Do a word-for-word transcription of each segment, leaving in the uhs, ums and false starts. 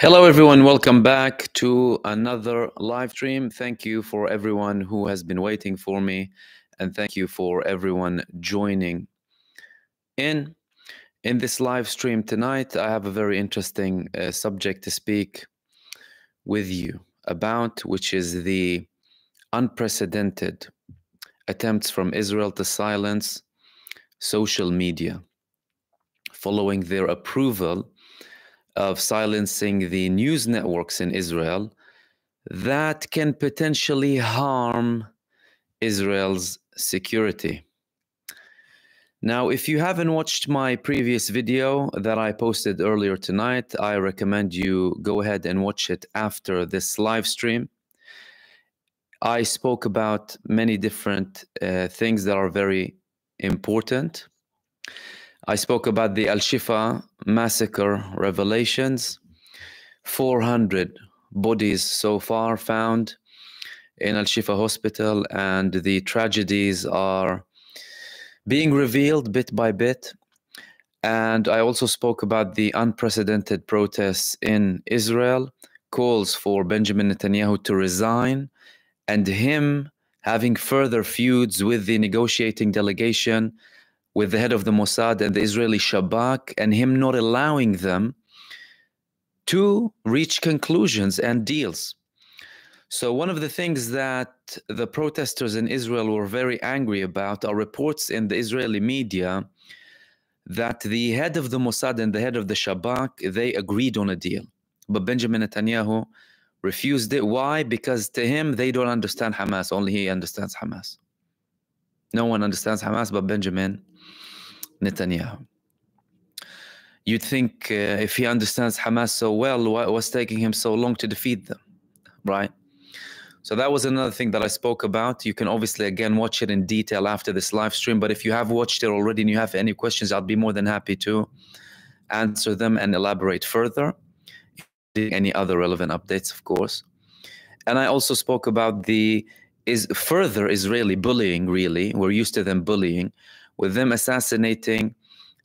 Hello everyone, welcome back to another live stream. Thank you for everyone who has been waiting for me, and thank you for everyone joining in. In this live stream tonight, I have a very interesting uh, subject to speak with you about, which is the unprecedented attempts from Israel to silence social media following their approval of silencing the news networks in Israel that can potentially harm Israel's security. Now, if you haven't watched my previous video that I posted earlier tonight, I recommend you go ahead and watch it after this live stream. I spoke about many different uh, things that are very important. I spoke about the Al-Shifa massacre revelations, four hundred bodies so far found in Al-Shifa hospital, and the tragedies are being revealed bit by bit. And I also spoke about the unprecedented protests in Israel, calls for Benjamin Netanyahu to resign, and him having further feuds with the negotiating delegation, with the head of the Mossad and the Israeli Shabak, and him not allowing them to reach conclusions and deals. So one of the things that the protesters in Israel were very angry about are reports in the Israeli media that the head of the Mossad and the head of the Shabak, they agreed on a deal. But Benjamin Netanyahu refused it. Why? Because to him, they don't understand Hamas. Only he understands Hamas. No one understands Hamas but Benjamin Netanyahu. You'd think uh, if he understands Hamas so well, why was taking him so long to defeat them, right? So that was another thing that I spoke about. You can obviously, again, watch it in detail after this live stream. But if you have watched it already and you have any questions, I'd be more than happy to answer them and elaborate further. Any other relevant updates, of course. And I also spoke about the is further Israeli bullying, really. We're used to them bullying, with them assassinating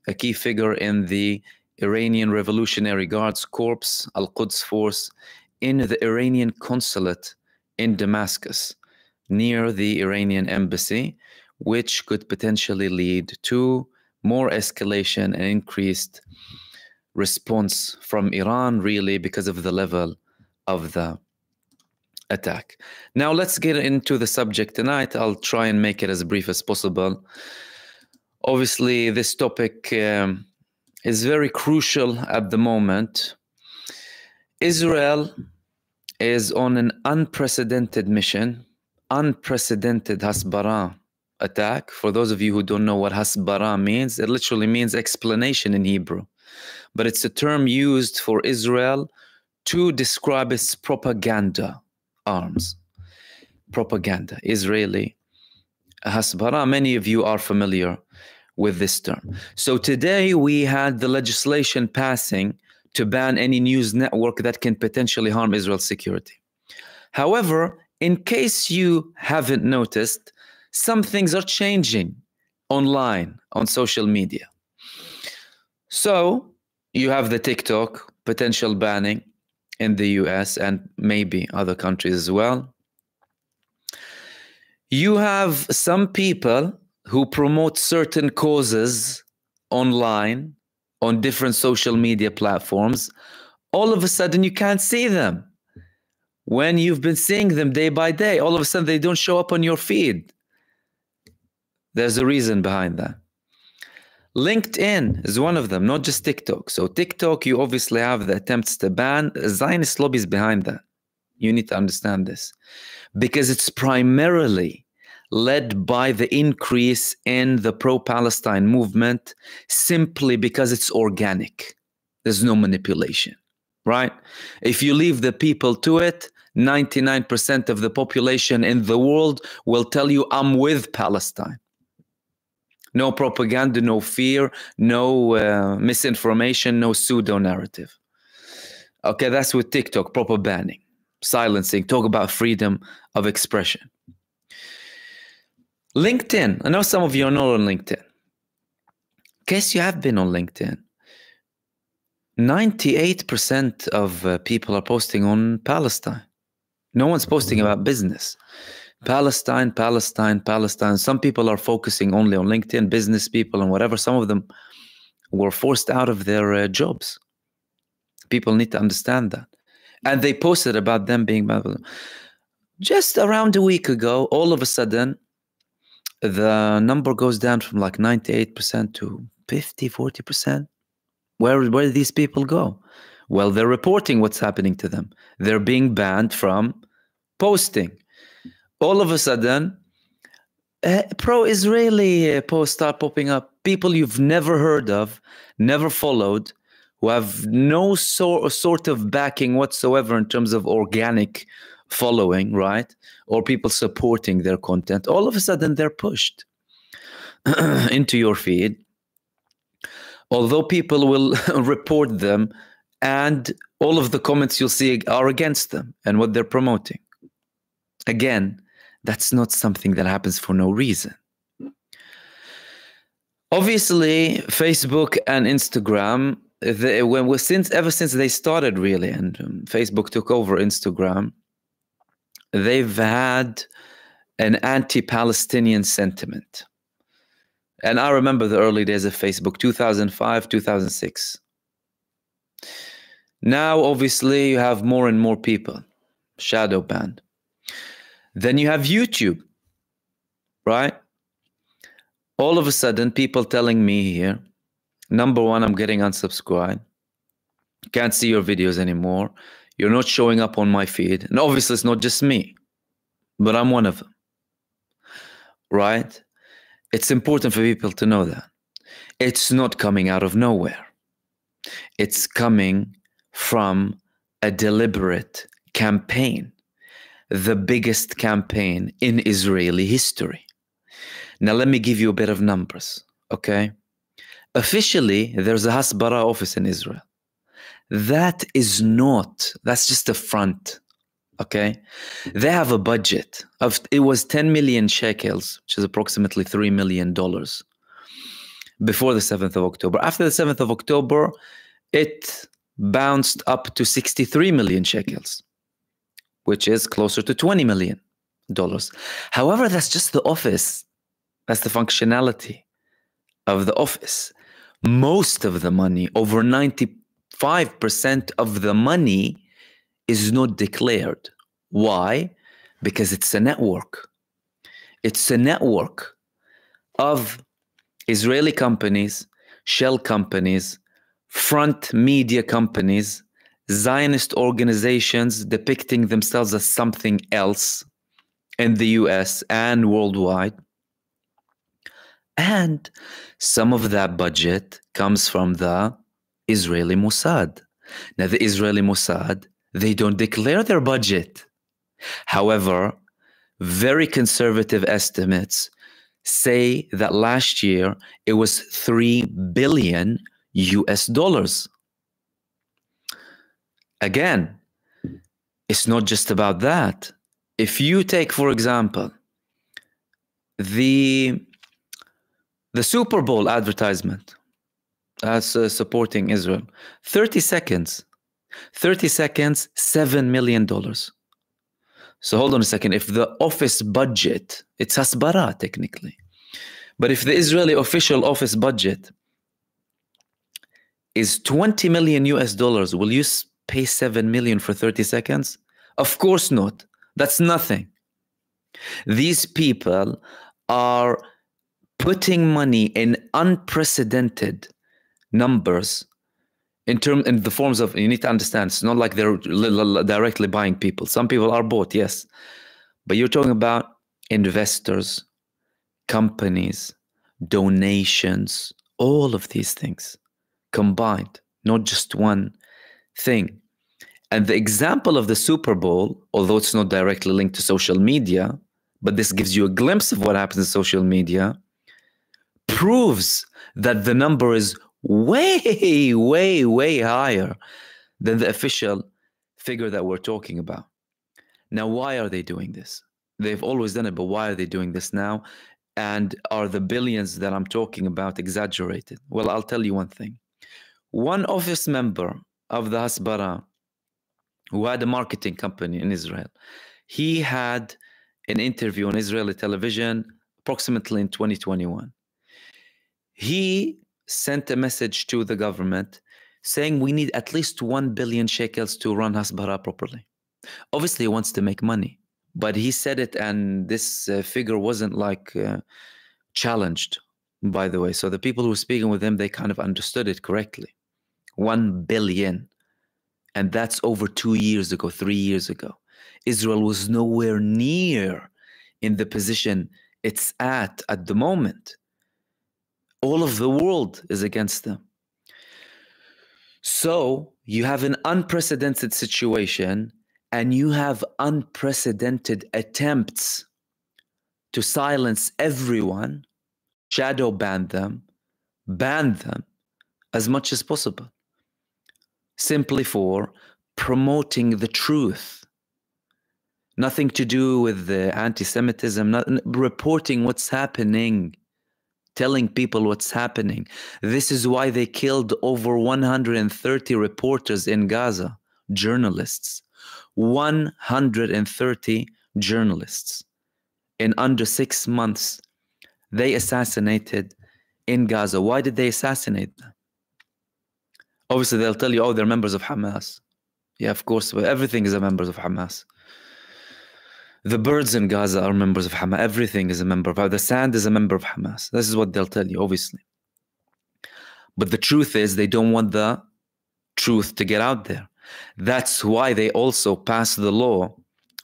a key figure in the Iranian Revolutionary Guards Corps, Al-Quds Force, in the Iranian consulate in Damascus, near the Iranian embassy, which could potentially lead to more escalation and increased response from Iran, really, because of the level of the attack. Now let's get into the subject tonight. I'll try and make it as brief as possible. Obviously, this topic um, is very crucial at the moment. Israel is on an unprecedented mission, unprecedented Hasbara attack. For those of you who don't know what Hasbara means, it literally means explanation in Hebrew. But it's a term used for Israel to describe its propaganda arms. Propaganda, Israeli Hasbara. Many of you are familiar with this term. So today we had the legislation passing to ban any news network that can potentially harm Israel's security. However, in case you haven't noticed, some things are changing online, on social media. So you have the TikTok potential banning in the U S and maybe other countries as well. You have some people who promote certain causes online on different social media platforms. All of a sudden you can't see them. When you've been seeing them day by day, all of a sudden they don't show up on your feed. There's a reason behind that. LinkedIn is one of them, not just TikTok. So TikTok, you obviously have the attempts to ban. Zionist lobbies behind that. You need to understand this. Because it's primarily led by the increase in the pro-Palestine movement simply because it's organic. There's no manipulation, right? If you leave the people to it, ninety-nine percent of the population in the world will tell you, I'm with Palestine. No propaganda, no fear, no uh, misinformation, no pseudo-narrative. Okay, that's with TikTok, proper banning, silencing, talk about freedom of expression. LinkedIn, I know some of you are not on LinkedIn. In case you have been on LinkedIn, ninety-eight percent of uh, people are posting on Palestine. No one's posting about business. Palestine, Palestine, Palestine. Some people are focusing only on LinkedIn, business people and whatever. Some of them were forced out of their uh, jobs. People need to understand that. And they posted about them being Muslim. Just around a week ago, all of a sudden, the number goes down from like ninety-eight percent to fifty, forty percent. Where, where do these people go? Well, they're reporting what's happening to them. They're being banned from posting. All of a sudden, uh, pro-Israeli posts start popping up. People you've never heard of, never followed, who have no so, sort of backing whatsoever in terms of organic following, right? Or people supporting their content. All of a sudden, they're pushed into your feed. Although people will report them, and all of the comments you'll see are against them and what they're promoting. Again, that's not something that happens for no reason. Obviously, Facebook and Instagram, they, when we, since ever since they started really, and um, Facebook took over Instagram, they've had an anti-Palestinian sentiment. And I remember the early days of Facebook, two thousand five, two thousand six. Now, obviously, you have more and more people shadow banned. Then you have YouTube, right? All of a sudden, people telling me here, number one, I'm getting unsubscribed. Can't see your videos anymore. You're not showing up on my feed. And obviously, it's not just me, but I'm one of them, right? It's important for people to know that. It's not coming out of nowhere. It's coming from a deliberate campaign, the biggest campaign in Israeli history. Now, let me give you a bit of numbers, okay? Officially, there's a Hasbara office in Israel. That is not, that's just a front, okay? They have a budget of, it was ten million shekels, which is approximately three million dollars before the seventh of October. After the seventh of October, it bounced up to sixty-three million shekels. Which is closer to twenty million dollars. However, that's just the office. That's the functionality of the office. Most of the money, over ninety-five percent of the money, is not declared. Why? Because it's a network. It's a network of Israeli companies, shell companies, front media companies, Zionist organizations depicting themselves as something else in the U S and worldwide. And some of that budget comes from the Israeli Mossad. Now, the Israeli Mossad, they don't declare their budget. However, very conservative estimates say that last year it was three billion U S dollars. Again, it's not just about that. If you take, for example, the, the Super Bowl advertisement as uh, supporting Israel, thirty seconds, thirty seconds, seven million dollars. So hold on a second. If the office budget, it's Hasbara technically, but if the Israeli official office budget is twenty million U S dollars, will you spend pay seven million for thirty seconds? Of course not. That's nothing. These people are putting money in unprecedented numbers in term in the forms of, you need to understand, it's not like they're directly buying people. Some people are bought, yes. But you're talking about investors, companies, donations, all of these things combined, not just one thing. And the example of the Super Bowl, although it's not directly linked to social media, but this gives you a glimpse of what happens in social media, proves that the number is way, way, way higher than the official figure that we're talking about. Now, why are they doing this? They've always done it, but why are they doing this now? And are the billions that I'm talking about exaggerated? Well, I'll tell you one thing. one office member of the Hasbara, who had a marketing company in Israel, he had an interview on Israeli television approximately in twenty twenty-one. He sent a message to the government saying we need at least one billion shekels to run Hasbara properly. Obviously, he wants to make money, but he said it, and this uh, figure wasn't like uh, challenged, by the way. So the people who were speaking with him, they kind of understood it correctly. one billion. And that's over two years ago, three years ago. Israel was nowhere near in the position it's at at the moment. All of the world is against them. So you have an unprecedented situation, and you have unprecedented attempts to silence everyone, shadow ban them, ban them as much as possible, simply for promoting the truth. Nothing to do with the anti-Semitism, not reporting what's happening, telling people what's happening. This is why they killed over one hundred thirty reporters in Gaza, journalists. one hundred thirty journalists. In under six months, they assassinated in Gaza. Why did they assassinate them? Obviously, they'll tell you, oh, they're members of Hamas. Yeah, of course, but everything is a member of Hamas. The birds in Gaza are members of Hamas. Everything is a member of Hamas. The sand is a member of Hamas. This is what they'll tell you, obviously. But the truth is, they don't want the truth to get out there. That's why they also passed the law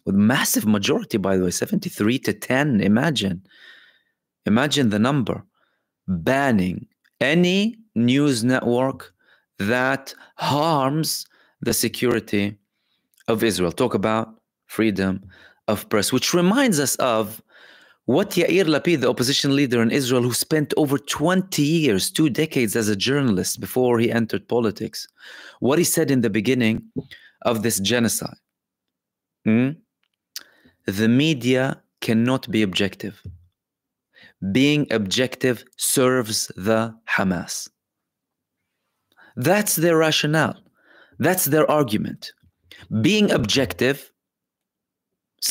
with massive majority, by the way, seventy-three to ten. Imagine. Imagine the number. Banning any news network that harms the security of Israel. Talk about freedom of press, which reminds us of what Yair Lapid, the opposition leader in Israel, who spent over twenty years, two decades as a journalist before he entered politics, what he said in the beginning of this genocide. Mm? The media cannot be objective. Being objective serves the Hamas. That's their rationale. That's their argument. Being objective,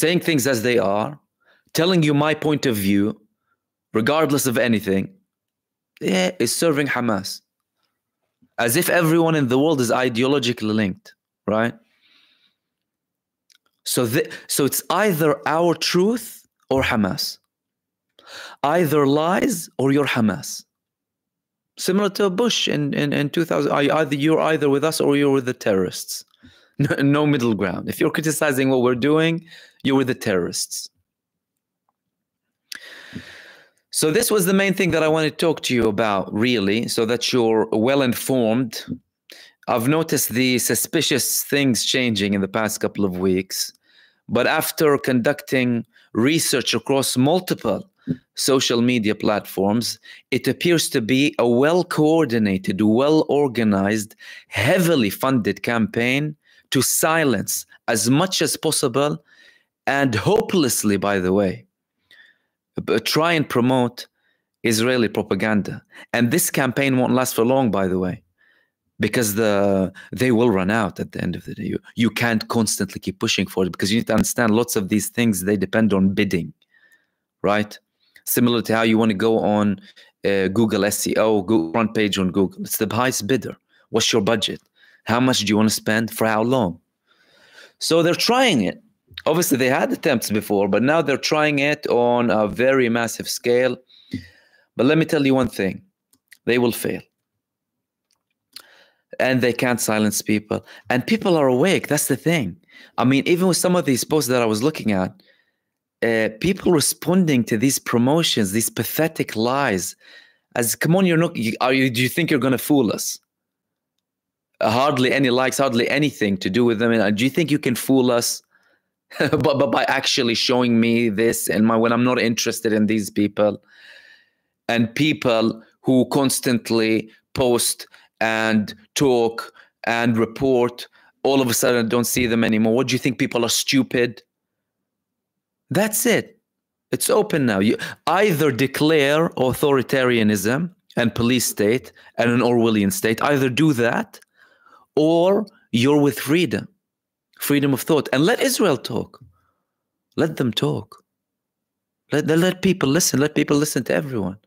saying things as they are, telling you my point of view, regardless of anything, yeah, is serving Hamas. As if everyone in the world is ideologically linked, right? So, the, so it's either our truth or Hamas. Either lies or you're Hamas. Similar to Bush in, in, in two thousand, either you're either with us or you're with the terrorists. No, no middle ground. If you're criticizing what we're doing, you're with the terrorists. So this was the main thing that I want to talk to you about, really, so that you're well informed. I've noticed the suspicious things changing in the past couple of weeks, but after conducting research across multiple social media platforms, it appears to be a well-coordinated, well-organized, heavily funded campaign to silence as much as possible and hopelessly, by the way, but try and promote Israeli propaganda. And this campaign won't last for long, by the way, because the they will run out at the end of the day. You, you can't constantly keep pushing for it, because you need to understand lots of these things, they depend on bidding, right? Similar to how you want to go on uh, Google S E O, Google, front page on Google. It's the highest bidder. What's your budget? How much do you want to spend for how long? So they're trying it. Obviously, they had attempts before, but now they're trying it on a very massive scale. But let me tell you one thing. They will fail. And they can't silence people. And people are awake. That's the thing. I mean, even with some of these posts that I was looking at, uh, people responding to these promotions, these pathetic lies, as, come on, you're not, you, are you, do you think you're going to fool us? Hardly any likes, hardly anything to do with them. And do you think you can fool us but, but by actually showing me this and my, when I'm not interested in these people? And people who constantly post and talk and report, all of a sudden I don't see them anymore. What do you think? People are stupid? That's it. It's open now. You either declare authoritarianism and police state and an Orwellian state. Either do that or you're with freedom, freedom of thought. And let Israel talk. Let them talk. Let, let people listen. Let people listen to everyone.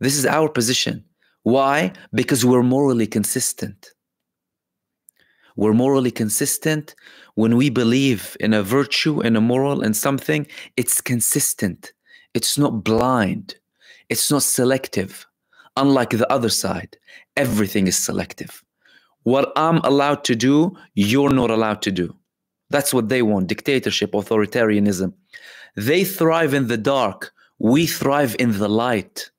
This is our position. Why? Because we're morally consistent. We're morally consistent. When we believe in a virtue, in a moral, in something, it's consistent. It's not blind. It's not selective. Unlike the other side, everything is selective. What I'm allowed to do, you're not allowed to do. That's what they want, dictatorship, authoritarianism. They thrive in the dark. We thrive in the light.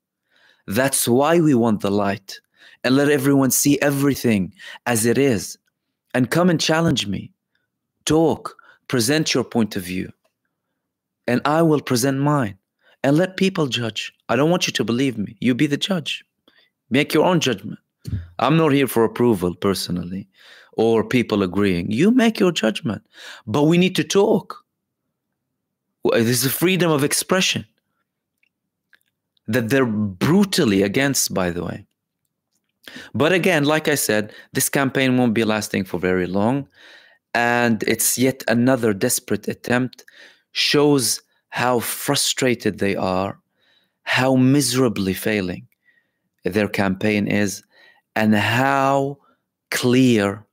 That's why we want the light. And let everyone see everything as it is. And come and challenge me. Talk. Present your point of view. And I will present mine. And let people judge. I don't want you to believe me. You be the judge. Make your own judgment. I'm not here for approval personally or people agreeing. You make your judgment. But we need to talk. This is freedom of expression that they're brutally against, by the way. But again, like I said, this campaign won't be lasting for very long. And it's yet another desperate attempt. Shows how frustrated they are, how miserably failing their campaign is, and how clear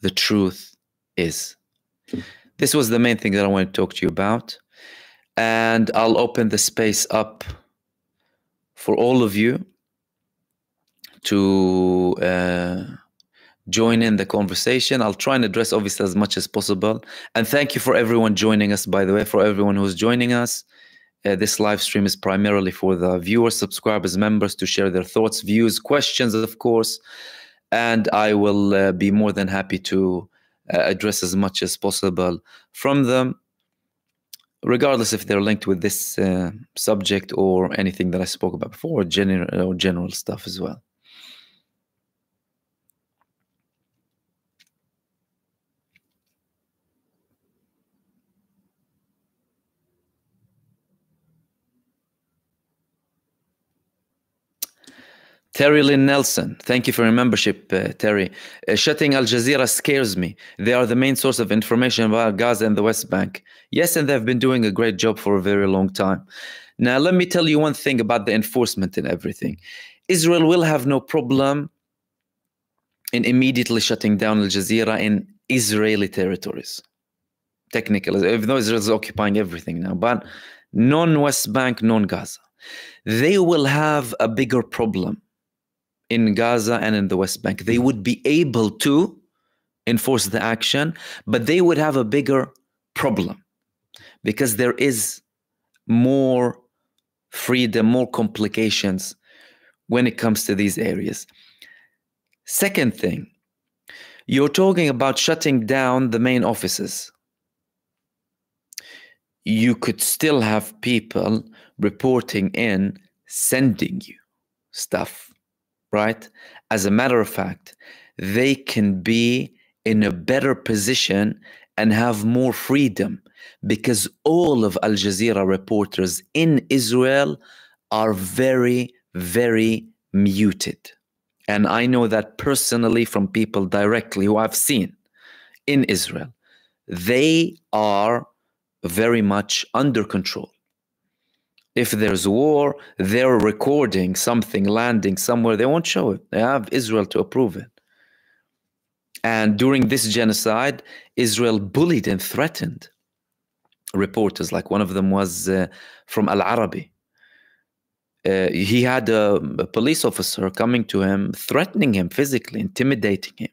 the truth is. This was the main thing that I want to talk to you about. And I'll open the space up for all of you to uh, join in the conversation. I'll try and address obviously as much as possible. And thank you for everyone joining us, by the way, for everyone who's joining us. Uh, this live stream is primarily for the viewers, subscribers, members to share their thoughts, views, questions, of course. And I will uh, be more than happy to uh, address as much as possible from them, regardless if they're linked with this uh, subject or anything that I spoke about before, or general, or general stuff as well. Terry Lynn Nelson, thank you for your membership, uh, Terry. Uh, shutting Al Jazeera scares me. They are the main source of information about Gaza and the West Bank. Yes, and they've been doing a great job for a very long time. Now, let me tell you one thing about the enforcement and everything. Israel will have no problem in immediately shutting down Al Jazeera in Israeli territories. Technically, even though Israel is occupying everything now, but non-West Bank, non-Gaza. They will have a bigger problem in Gaza and in the West Bank. They would be able to enforce the action, but they would have a bigger problem because there is more freedom, more complications when it comes to these areas. Second thing, you're talking about shutting down the main offices. You could still have people reporting in, sending you stuff. Right? As a matter of fact, they can be in a better position and have more freedom because all of Al Jazeera reporters in Israel are very, very muted. And I know that personally from people directly who I've seen in Israel. They are very much under control. If there's war, they're recording something landing somewhere. They won't show it. They have Israel to approve it. And during this genocide, Israel bullied and threatened reporters. Like one of them was uh, from Al-Arabi. Uh, he had a, a police officer coming to him, threatening him physically, intimidating him.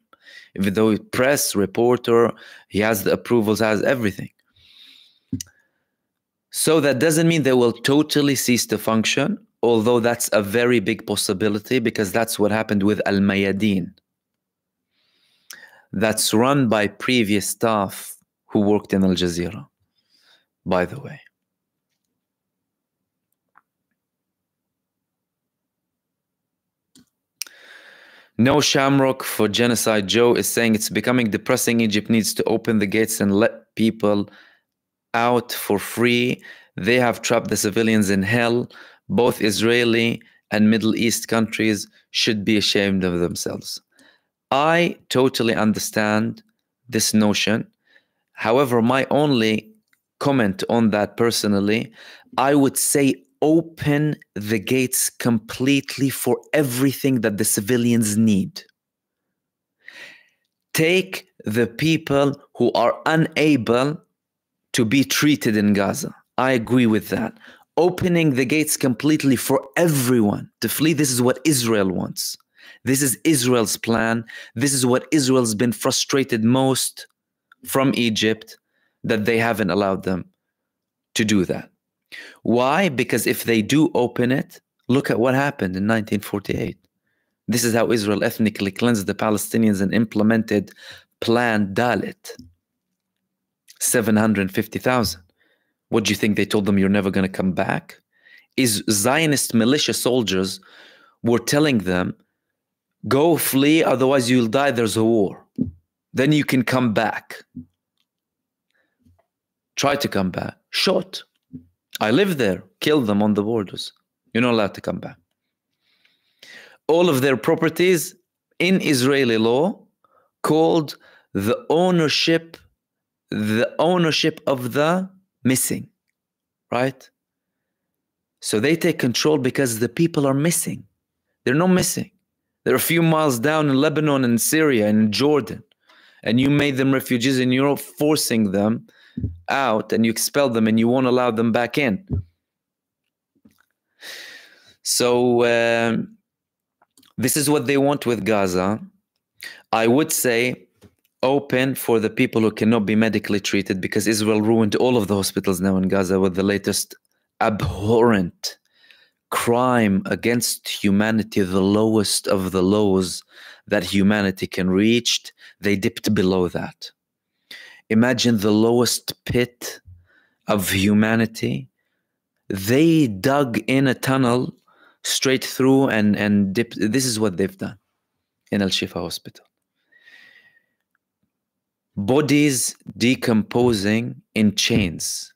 Even though press, reporter, he has the approvals, has everything. So that doesn't mean they will totally cease to function, although that's a very big possibility because that's what happened with Al-Mayadeen. That's run by previous staff who worked in Al Jazeera, by the way. No Shamrock for Genocide Joe is saying it's becoming depressing. Egypt needs to open the gates and let people out for free. They have trapped the civilians in hell, both Israeli and Middle East countries should be ashamed of themselves. I totally understand this notion. However, my only comment on that personally, I would say open the gates completely for everything that the civilians need. Take the people who are unable to be treated in Gaza. I agree with that. Opening the gates completely for everyone to flee. This is what Israel wants. This is Israel's plan. This is what Israel's been frustrated most from Egypt, that they haven't allowed them to do that. Why? Because if they do open it, look at what happened in nineteen forty-eight. This is how Israel ethnically cleansed the Palestinians and implemented Plan Dalet. seven hundred fifty thousand. What do you think? They told them you're never going to come back? Is Zionist militia soldiers were telling them, go flee, otherwise you'll die, there's a war. Then you can come back. Try to come back. Shot. I live there. Killed them on the borders. You're not allowed to come back. All of their properties in Israeli law called the ownership, the ownership of the missing, right? So they take control because the people are missing. They're not missing. They're a few miles down in Lebanon and Syria and Jordan. And you made them refugees and you're forcing them out and you expel them and you won't allow them back in. So uh, this is what they want with Gaza. I would say open for the people who cannot be medically treated, because Israel ruined all of the hospitals now in Gaza with the latest abhorrent crime against humanity, the lowest of the lows that humanity can reach. They dipped below that. Imagine the lowest pit of humanity. They dug in a tunnel straight through and, and dipped. This is what they've done in Al-Shifa hospital. Bodies decomposing in chains.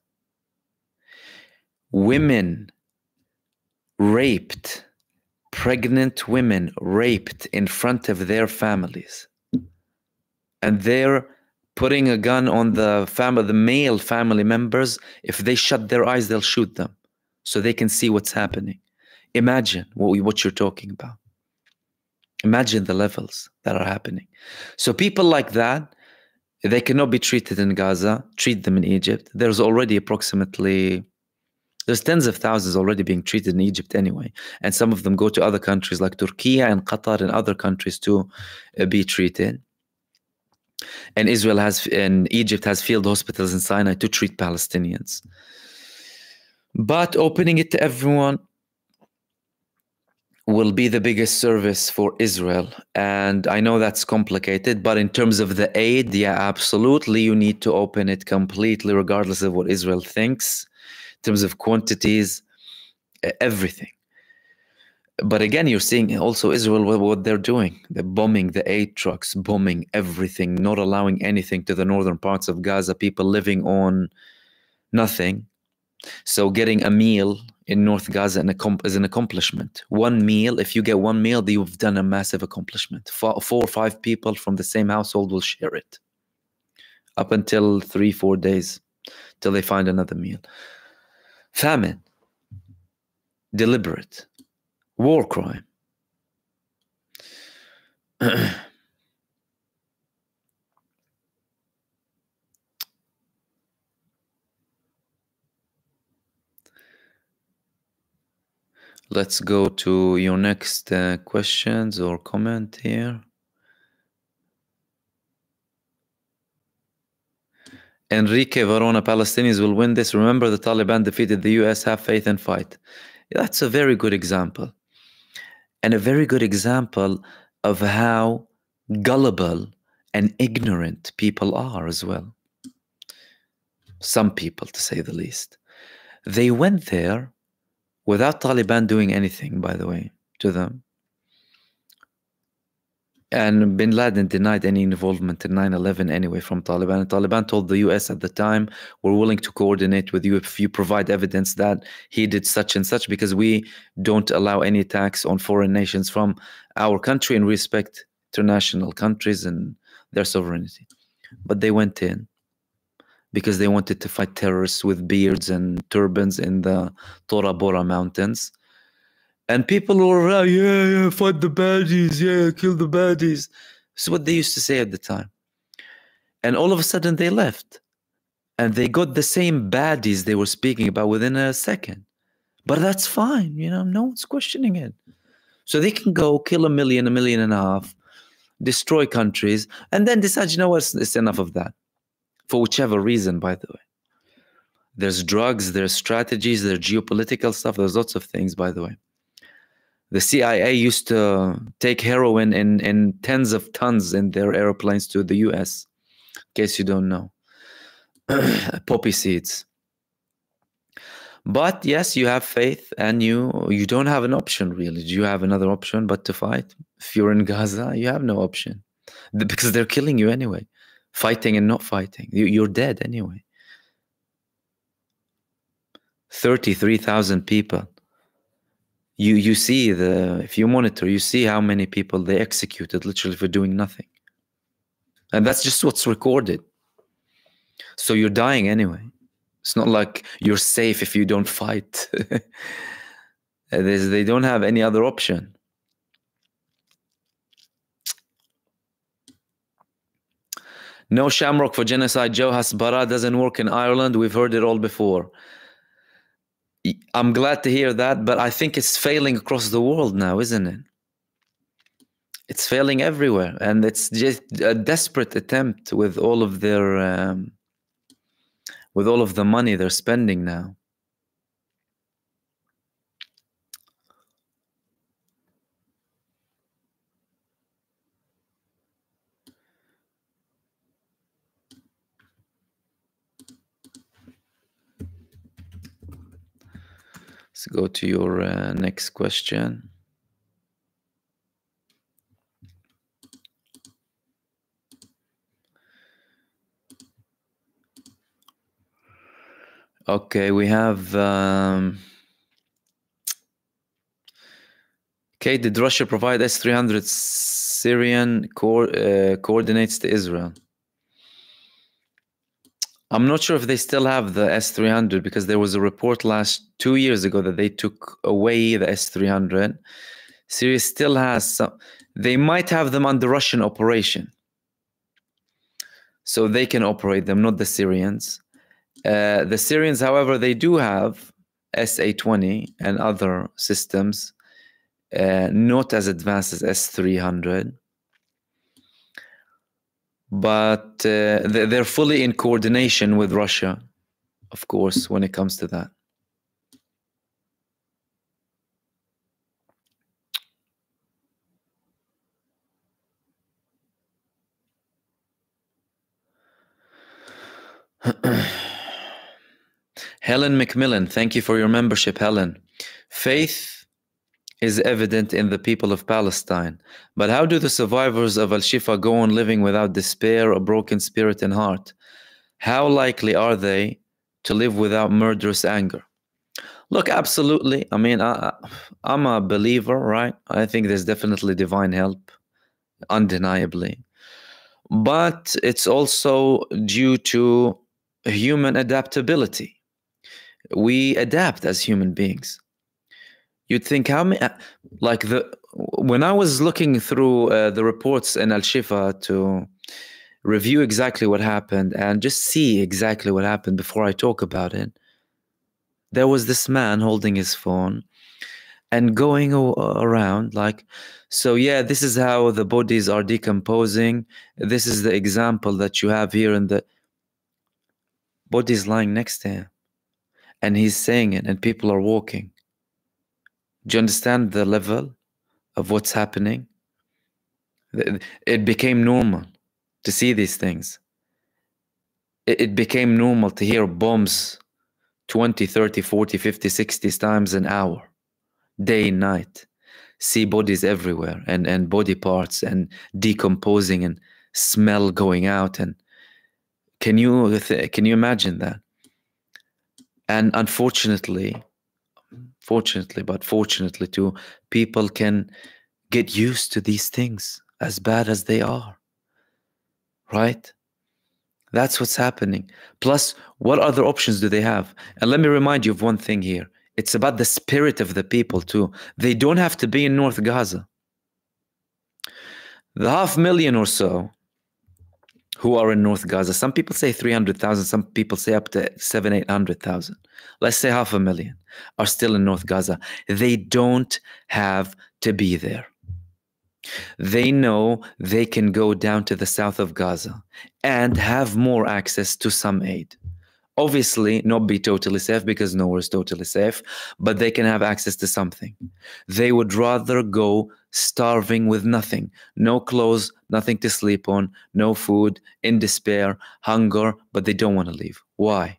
Women raped, pregnant women raped in front of their families. And they're putting a gun on the family, the male family members. If they shut their eyes, they'll shoot them so they can see what's happening. Imagine what, we, what you're talking about. Imagine the levels that are happening. So people like that, they cannot be treated in Gaza. Treat them in Egypt. There's already approximately, there's tens of thousands already being treated in Egypt anyway. And some of them go to other countries like Turkey and Qatar and other countries to be treated. And Israel has, and Egypt has field hospitals in Sinai to treat Palestinians. But opening it to everyone will be the biggest service for Israel. And I know that's complicated, but in terms of the aid, yeah, absolutely, you need to open it completely, regardless of what Israel thinks, in terms of quantities, everything. But again, you're seeing also Israel, what they're doing. They're bombing the aid trucks, bombing everything, not allowing anything to the northern parts of Gaza, people living on nothing. So getting a meal in North Gaza is an accomplishment. One meal, if you get one meal, you've done a massive accomplishment. Four or five people from the same household will share it up until three, four days, till they find another meal. Famine, deliberate. War crime. Let's go to your next uh, questions or comment here. Enrique Varona, Palestinians will win this. Remember, the Taliban defeated the U S. Have faith and fight. That's a very good example. And a very good example of how gullible and ignorant people are as well. Some people, to say the least. They went there without Taliban doing anything, by the way, to them. And bin Laden denied any involvement in nine eleven anyway from Taliban. And Taliban told the U S at the time, we're willing to coordinate with you if you provide evidence that he did such and such, because we don't allow any attacks on foreign nations from our country and respect international countries and their sovereignty. But they went in because they wanted to fight terrorists with beards and turbans in the Tora Bora mountains. And people were around, yeah, yeah, fight the baddies, yeah, kill the baddies. It's what they used to say at the time. And all of a sudden they left. And they got the same baddies they were speaking about within a second. But that's fine, you know, no one's questioning it. So they can go kill a million, a million and a half, destroy countries, and then decide, you know what, it's enough of that. For whichever reason, by the way. There's drugs, there's strategies, there's geopolitical stuff, there's lots of things, by the way. The C I A used to take heroin in, in tens of tons in their airplanes to the U S, in case you don't know. Poppy seeds. But yes, you have faith and you, you don't have an option, really. Do you have another option but to fight? If you're in Gaza, you have no option. Because they're killing you anyway. Fighting and not fighting. You, you're dead anyway. thirty-three thousand people. You, you see, the if you monitor, you see how many people they executed literally for doing nothing. And that's just what's recorded. So you're dying anyway. It's not like you're safe if you don't fight. They don't have any other option. No shamrock for genocide, Joe. Hasbara doesn't work in Ireland. We've heard it all before. I'm glad to hear that, but I think it's failing across the world now, isn't it? It's failing everywhere, and it's just a desperate attempt with all of their, um, with all of the money they're spending now. Let's go to your uh, next question. Okay, we have... Um, okay, did Russia provide S three hundred Syrian co uh, coordinates to Israel? I'm not sure if they still have the S three hundred, because there was a report last two years ago that they took away the S three hundred. Syria still has some. They might have them under Russian operation. So they can operate them, not the Syrians. Uh, the Syrians, however, they do have S A twenty and other systems, uh, not as advanced as S three hundred. But uh, they're fully in coordination with Russia, of course, when it comes to that. Helen Macmillan, thank you for your membership, Helen. Faith is evident in the people of Palestine. But how do the survivors of Al-Shifa go on living without despair, a broken spirit and heart? How likely are they to live without murderous anger? Look, absolutely. I mean, I, I'm a believer, right? I think there's definitely divine help, undeniably. But it's also due to human adaptability. We adapt as human beings. You'd think how many, like the, when I was looking through uh, the reports in Al-Shifa to review exactly what happened and just see exactly what happened before I talk about it, there was this man holding his phone and going around like, so yeah, this is how the bodies are decomposing. This is the example that you have here, and the body's lying next to him. And he's saying it, and people are walking. Do you understand the level of what's happening? It became normal to see these things. It became normal to hear bombs twenty, thirty, forty, fifty, sixty times an hour, day and night. see bodies everywhere, and, and body parts and decomposing and smell going out. And can you, can you imagine that? And unfortunately, fortunately, but fortunately too, people can get used to these things as bad as they are, right? That's what's happening. Plus, what other options do they have? And let me remind you of one thing here. It's about the spirit of the people too. They don't have to be in North Gaza. The half million or so who are in North Gaza, some people say three hundred thousand, some people say up to seven, eight hundred thousand. Let's say half a million are still in North Gaza. They don't have to be there. They know they can go down to the south of Gaza and have more access to some aid. Obviously, not be totally safe, because nowhere is totally safe, but they can have access to something. They would rather go starving with nothing, no clothes, nothing to sleep on, no food, in despair, hunger, but they don't want to leave. Why?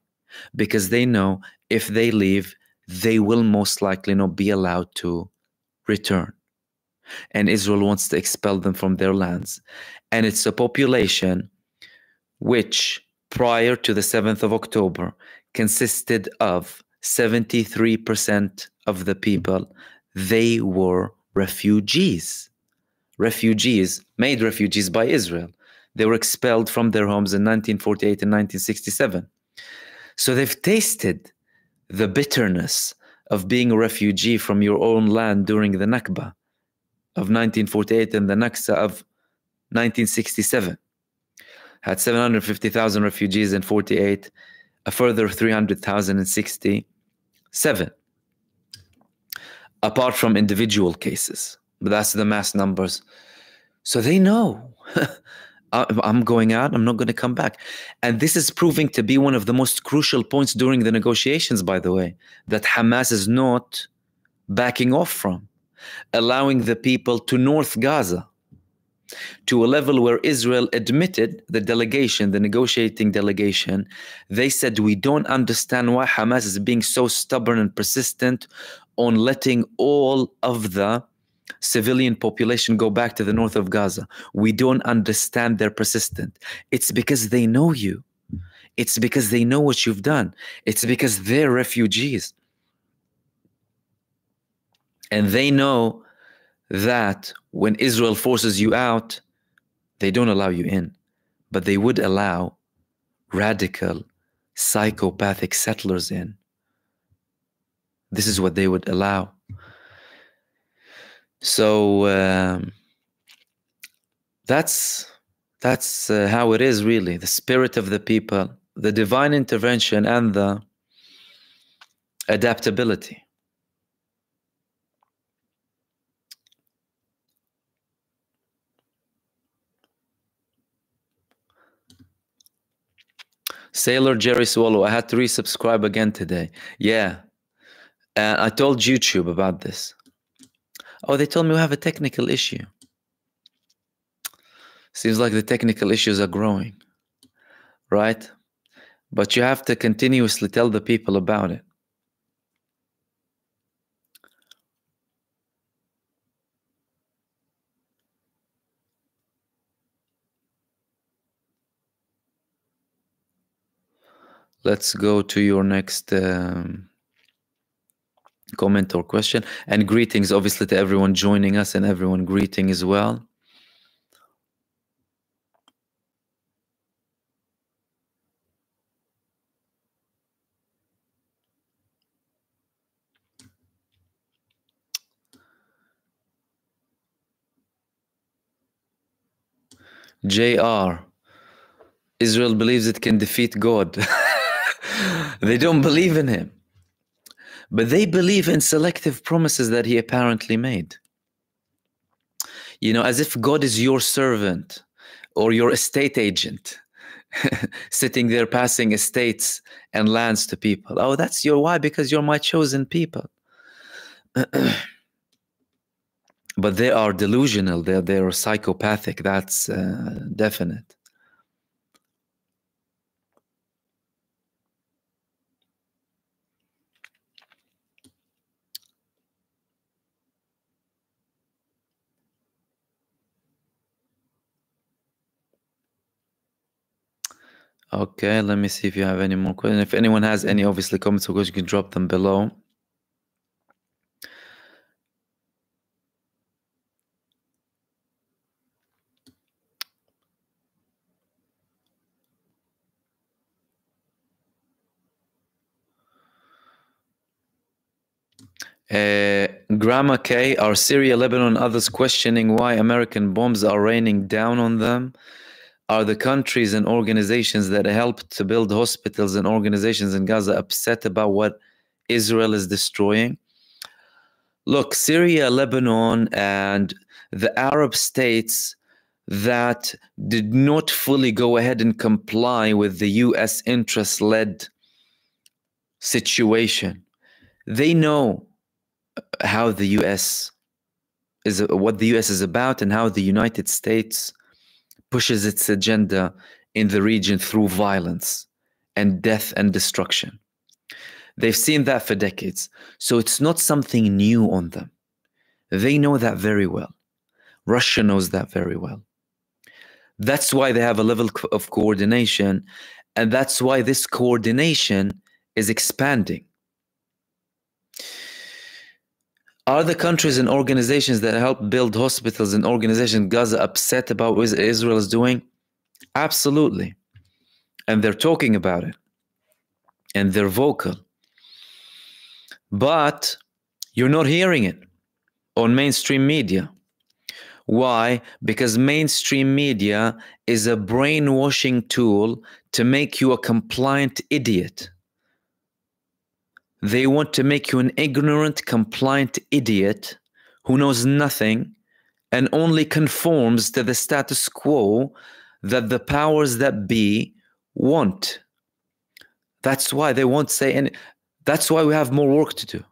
Because they know if they leave, they will most likely not be allowed to return. And Israel wants to expel them from their lands. And it's a population which, prior to the seventh of October, consisted of seventy-three percent of the people. They were refugees, refugees, made refugees by Israel. They were expelled from their homes in nineteen forty-eight and nineteen sixty-seven. So they've tasted the bitterness of being a refugee from your own land during the Nakba of nineteen forty-eight and the Nakba of nineteen sixty-seven. Had seven hundred fifty thousand refugees in forty-eight, a further three hundred thousand in sixty-seven, apart from individual cases. But that's the mass numbers. So they know, I'm going out, I'm not going to come back. And this is proving to be one of the most crucial points during the negotiations, by the way, that Hamas is not backing off from, allowing the people to North Gaza, to a level where Israel admitted, the delegation, the negotiating delegation, they said, we don't understand why Hamas is being so stubborn and persistent on letting all of the civilian population go back to the north of Gaza. We don't understand their persistence. It's because they know you. It's because they know what you've done. It's because they're refugees. And they know that when Israel forces you out, they don't allow you in, but they would allow radical, psychopathic settlers in. This is what they would allow. So um, that's, that's uh, how it is, really. The spirit of the people, the divine intervention, and the adaptability. Sailor Jerry Swallow, I had to resubscribe again today. Yeah. Uh, I told YouTube about this. Oh, they told me we have a technical issue. Seems like the technical issues are growing, right? But you have to continuously tell the people about it. Let's go to your next um, comment or question. And greetings, obviously, to everyone joining us, and everyone greeting as well. J R, Israel believes it can defeat God. They don't believe in him, but they believe in selective promises that he apparently made. You know, as if God is your servant or your estate agent, sitting there passing estates and lands to people. Oh, that's your why, because you're my chosen people. But they are delusional. They're, they're psychopathic. That's uh, definite. Okay, let me see if you have any more questions. If anyone has any, obviously, comments or questions, you can drop them below. Uh, Grandma K, are Syria, Lebanon, and others questioning why American bombs are raining down on them? Are the countries and organizations that helped to build hospitals and organizations in Gaza upset about what Israel is destroying? Look, Syria, Lebanon, and the Arab states that did not fully go ahead and comply with the U S interest-led situation, they know how the U S is, what the U S is about, and how the United States pushes its agenda in the region through violence and death and destruction. They've seen that for decades. So it's not something new on them. They know that very well. Russia knows that very well. That's why they have a level of coordination, and that's why this coordination is expanding. Are the countries and organizations that help build hospitals and organizations in Gaza upset about what Israel is doing? Absolutely. And they're talking about it. And they're vocal. But you're not hearing it on mainstream media. Why? Because mainstream media is a brainwashing tool to make you a compliant idiot. They want to make you an ignorant, compliant idiot who knows nothing and only conforms to the status quo that the powers that be want. That's why they won't say any. That's why we have more work to do.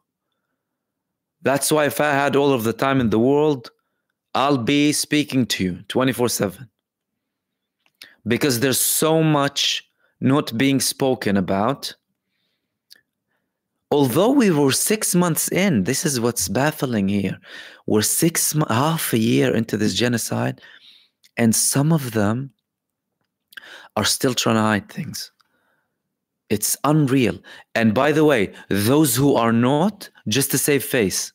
That's why if I had all of the time in the world, I'll be speaking to you twenty-four seven. Because there's so much not being spoken about. Although we were six months in, this is what's baffling here. We're six, half a year into this genocide, and some of them are still trying to hide things. It's unreal. And by the way, those who are not, just to save face,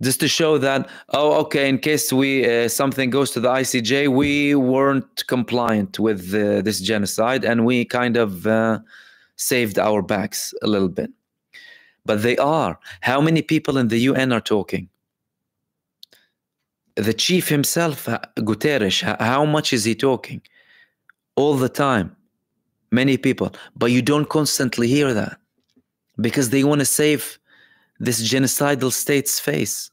just to show that, oh, okay, in case we uh, something goes to the I C J, we weren't compliant with uh, this genocide, and we kind of uh, saved our backs a little bit. But they are. How many people in the U N are talking? The chief himself, Guterres, how much is he talking? All the time. Many people. But you don't constantly hear that. Because they want to save this genocidal state's face.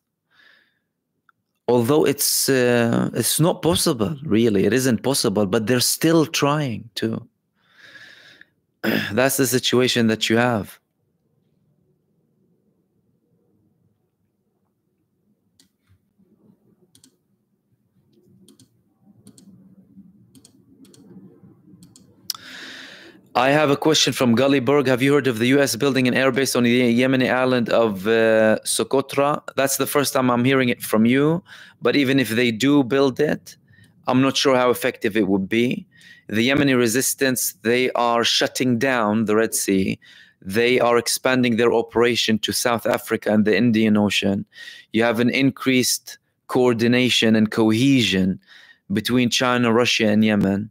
Although it's, uh, it's not possible, really. It isn't possible. But they're still trying to. That's the situation that you have. I have a question from Gullyberg. Have you heard of the U S building an airbase on the Yemeni island of uh, Socotra? That's the first time I'm hearing it from you. But even if they do build it, I'm not sure how effective it would be. The Yemeni resistance, they are shutting down the Red Sea. They are expanding their operation to South Africa and the Indian Ocean. You have an increased coordination and cohesion between China, Russia, and Yemen.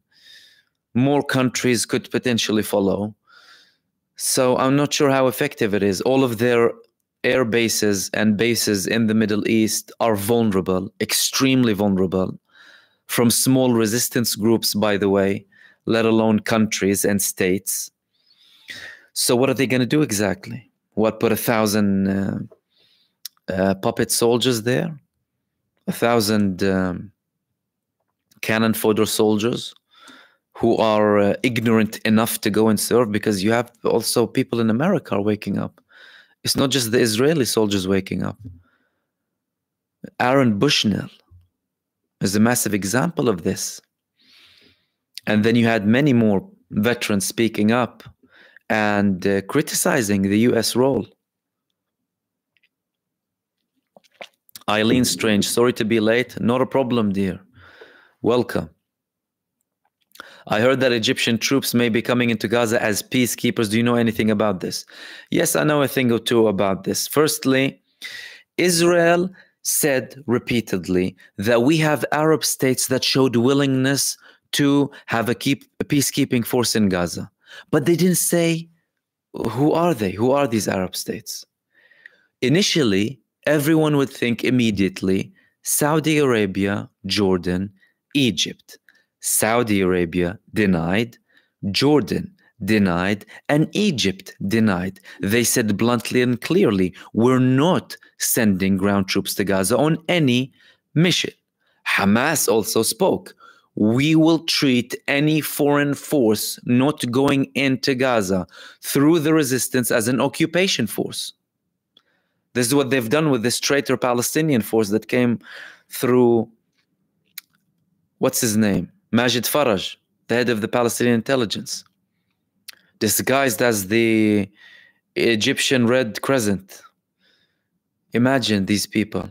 More countries could potentially follow. So I'm not sure how effective it is. All of their air bases and bases in the Middle East are vulnerable, extremely vulnerable. From small resistance groups, by the way, let alone countries and states. So what are they going to do exactly? What, put a thousand uh, uh, puppet soldiers there? A thousand um, cannon fodder soldiers who are uh, ignorant enough to go and serve? Because you have also people in America are waking up. It's not just the Israeli soldiers waking up. Aaron Bushnell is a massive example of this. And then you had many more veterans speaking up and uh, criticizing the U S role. Eileen Strange, sorry to be late. Not a problem, dear. Welcome. I heard that Egyptian troops may be coming into Gaza as peacekeepers. Do you know anything about this? Yes, I know a thing or two about this. Firstly, Israel said repeatedly that we have Arab states that showed willingness to have a, keep, a peacekeeping force in Gaza. But they didn't say, who are they? Who are these Arab states? Initially, everyone would think immediately, Saudi Arabia, Jordan, Egypt. Saudi Arabia denied, Jordan denied, and Egypt denied. They said bluntly and clearly, we're not sending ground troops to Gaza on any mission. Hamas also spoke. We will treat any foreign force not going into Gaza through the resistance as an occupation force. This is what they've done with this traitor Palestinian force that came through, what's his name? Majid Faraj, the head of the Palestinian intelligence, disguised as the Egyptian Red Crescent. Imagine these people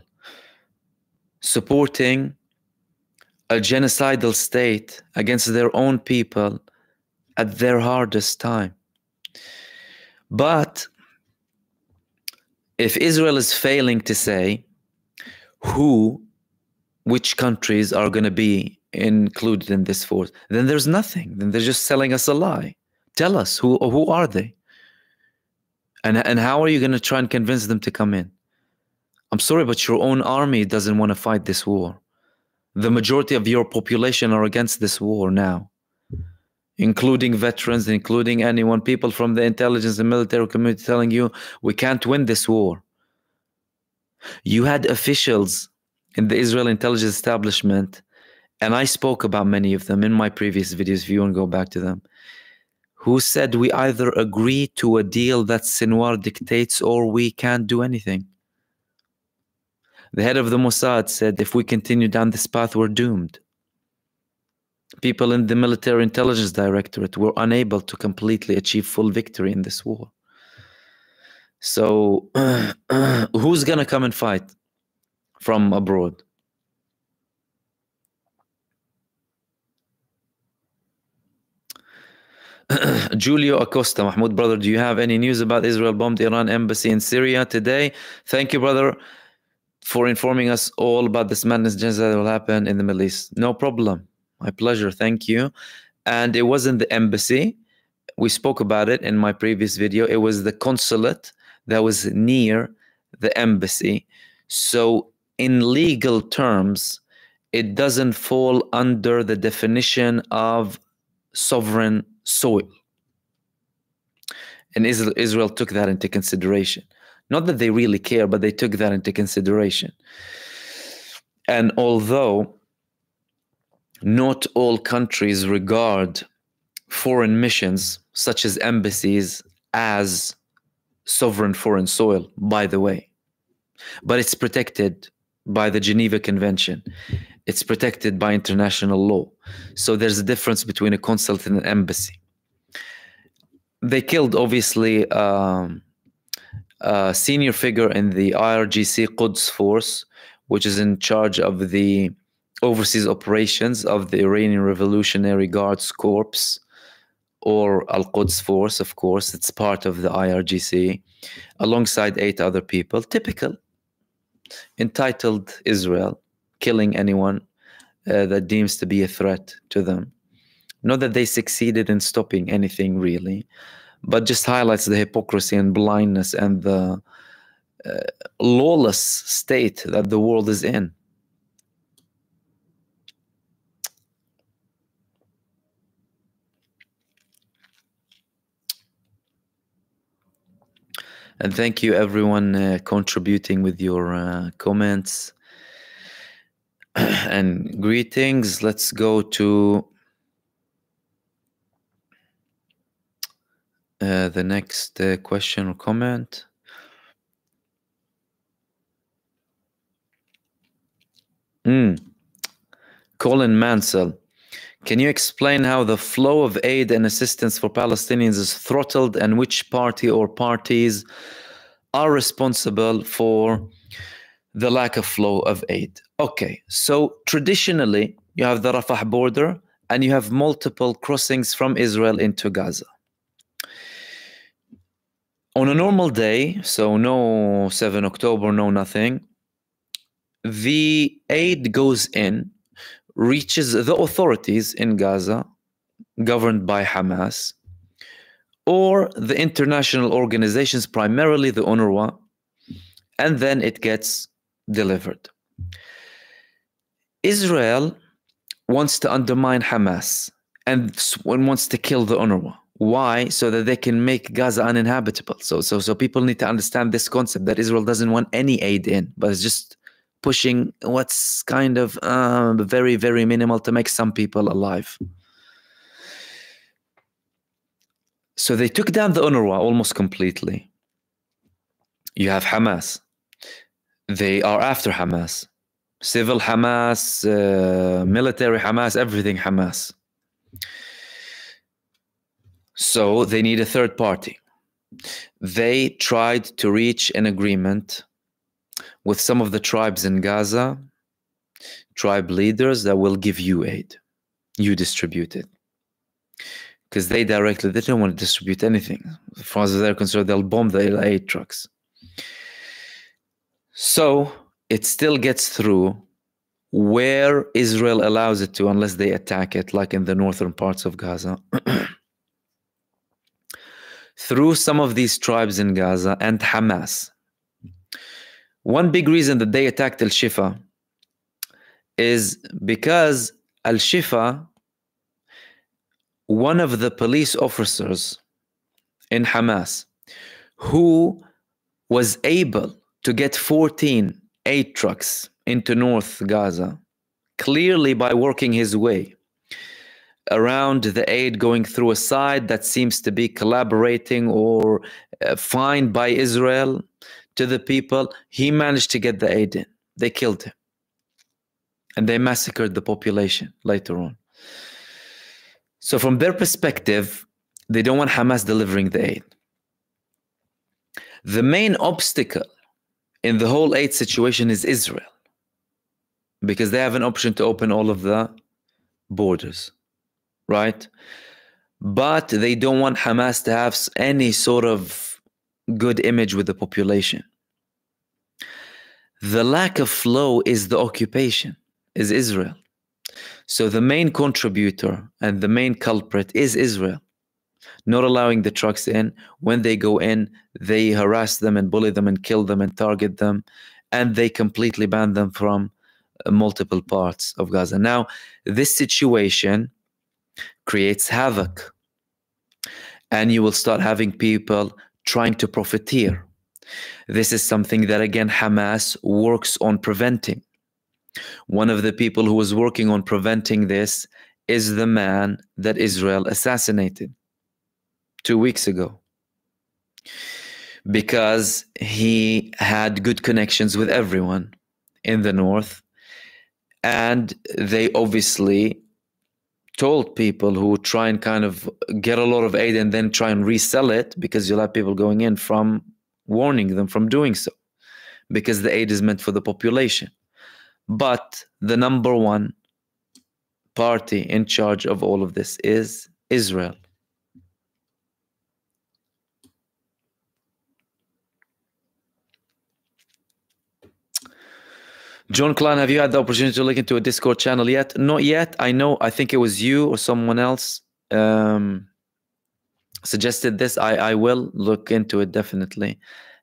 supporting a genocidal state against their own people at their hardest time. But if Israel is failing to say who, which countries are going to be included in this force, then there's nothing. Then they're just selling us a lie. Tell us, who, who are they? And, and how are you going to try and convince them to come in? I'm sorry, but your own army doesn't want to fight this war. The majority of your population are against this war now, including veterans, including anyone, people from the intelligence and military community telling you, we can't win this war. You had officials in the Israel intelligence establishment, and I spoke about many of them in my previous videos, if you want to go back to them, who said we either agree to a deal that Sinwar dictates or we can't do anything. The head of the Mossad said, if we continue down this path, we're doomed. People in the military intelligence directorate were unable to completely achieve full victory in this war. So uh, uh, who's going to come and fight from abroad? Julio Acosta, Mahmoud, brother, do you have any news about Israel bombed Iran embassy in Syria today? Thank you, brother, for informing us all about this madness genocide that will happen in the Middle East. No problem. My pleasure. Thank you. And it wasn't the embassy. We spoke about it in my previous video. It was the consulate that was near the embassy. So in legal terms, it doesn't fall under the definition of sovereign soil. And Israel, Israel took that into consideration. Not that they really care, but they took that into consideration. And although not all countries regard foreign missions, such as embassies, as sovereign foreign soil, by the way, but it's protected by the Geneva Convention. It's protected by international law. So there's a difference between a consulate and an embassy. They killed, obviously, um, a senior figure in the I R G C Quds Force, which is in charge of the overseas operations of the Iranian Revolutionary Guards Corps, or Al-Quds Force, of course. It's part of the I R G C, alongside eight other people. Typical, entitled Israel, killing anyone uh, that deems to be a threat to them. Not that they succeeded in stopping anything, really, but just highlights the hypocrisy and blindness and the uh, lawless state that the world is in. And thank you, everyone, uh, contributing with your uh, comments and greetings. Let's go to Uh, the next uh, question or comment. Mm. Colin Mansell, can you explain how the flow of aid and assistance for Palestinians is throttled and which party or parties are responsible for the lack of flow of aid? Okay, so traditionally you have the Rafah border and you have multiple crossings from Israel into Gaza. On a normal day, so no seven October, no nothing, the aid goes in, reaches the authorities in Gaza, governed by Hamas, or the international organizations, primarily the UNRWA, and then it gets delivered. Israel wants to undermine Hamas and wants to kill the UNRWA. Why? So that they can make Gaza uninhabitable. So, so, so people need to understand this concept that Israel doesn't want any aid in, but it's just pushing what's kind of uh, very, very minimal to make some people alive. So they took down the UNRWA almost completely. You have Hamas. They are after Hamas. Civil Hamas, uh, military Hamas, everything Hamas. So they need a third party. They tried to reach an agreement with some of the tribes in Gaza, tribe leaders that will give you aid. You distribute it. Because they directly, they don't want to distribute anything. As far as they're concerned, they'll bomb the aid trucks. So it still gets through where Israel allows it to, unless they attack it, like in the northern parts of Gaza. Through some of these tribes in Gaza and Hamas. One big reason that they attacked Al-Shifa is because Al-Shifa, one of the police officers in Hamas, who was able to get fourteen aid trucks into North Gaza, clearly by working his way around the aid going through a side that seems to be collaborating or uh, fined by Israel to the people, he managed to get the aid in. They killed him. And they massacred the population later on. So from their perspective, they don't want Hamas delivering the aid. The main obstacle in the whole aid situation is Israel, because they have an option to open all of the borders. Right? But they don't want Hamas to have any sort of good image with the population. The lack of flow is the occupation, is Israel. So the main contributor and the main culprit is Israel, not allowing the trucks in. When they go in, they harass them and bully them and kill them and target them, and they completely ban them from multiple parts of Gaza. Now, this situation creates havoc, and you will start having people trying to profiteer. This is something that, again, Hamas works on preventing. One of the people who was working on preventing this is the man that Israel assassinated two weeks ago, because he had good connections with everyone in the north, and they obviously told people who try and kind of get a lot of aid and then try and resell it, because you'll have people going in from warning them from doing so, because the aid is meant for the population. But the number one party in charge of all of this is Israel. John Klein, have you had the opportunity to look into a Discord channel yet? Not yet. I know, I think it was you or someone else um, suggested this. I, I will look into it definitely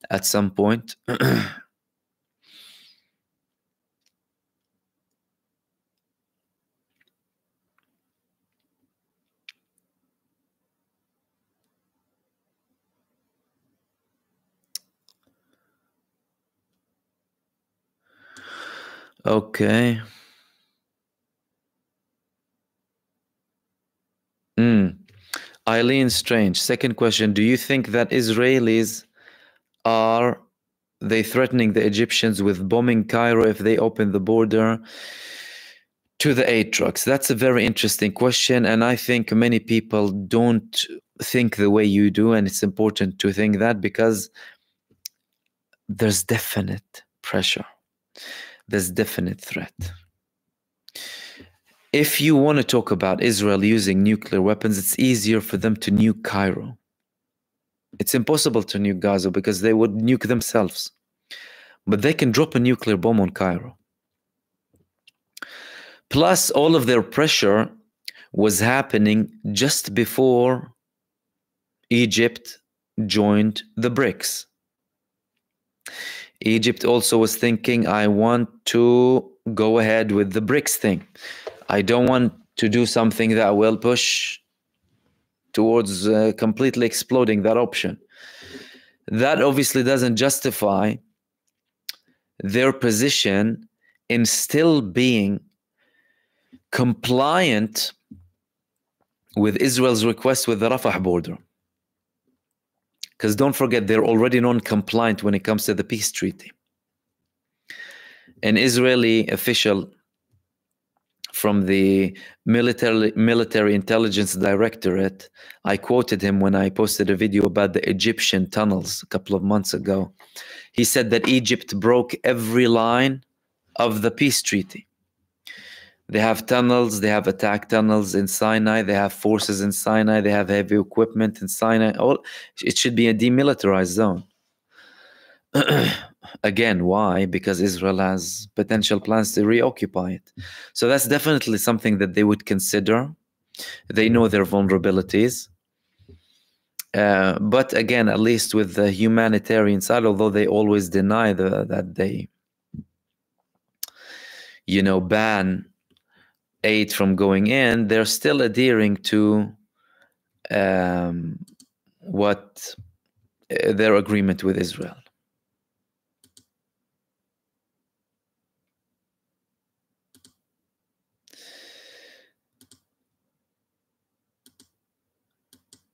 at some point. Okay. Mm. Eileen Strange, second question. Do you think that Israelis are they threatening the Egyptians with bombing Cairo if they open the border to the aid trucks? That's a very interesting question, and I think many people don't think the way you do, and it's important to think that, because there's definite pressure. There's definite threat. If you want to talk about Israel using nuclear weapons, it's easier for them to nuke Cairo. It's impossible to nuke Gaza because they would nuke themselves. But they can drop a nuclear bomb on Cairo. Plus, all of their pressure was happening just before Egypt joined the BRICS. Egypt also was thinking, I want to go ahead with the BRICS thing. I don't want to do something that will push towards uh, completely exploding that option. That obviously doesn't justify their position in still being compliant with Israel's request with the Rafah border. Because don't forget, they're already non-compliant when it comes to the peace treaty. An Israeli official from the military, military intelligence directorate, I quoted him when I posted a video about the Egyptian tunnels a couple of months ago. He said that Egypt broke every line of the peace treaty. They have tunnels, they have attack tunnels in Sinai, they have forces in Sinai, they have heavy equipment in Sinai. All, it should be a demilitarized zone. Again, why? Because Israel has potential plans to reoccupy it. So that's definitely something that they would consider. They know their vulnerabilities. Uh, but again, at least with the humanitarian side, although they always deny the, that they, you know, ban aid from going in, they're still adhering to um, what uh, their agreement with Israel.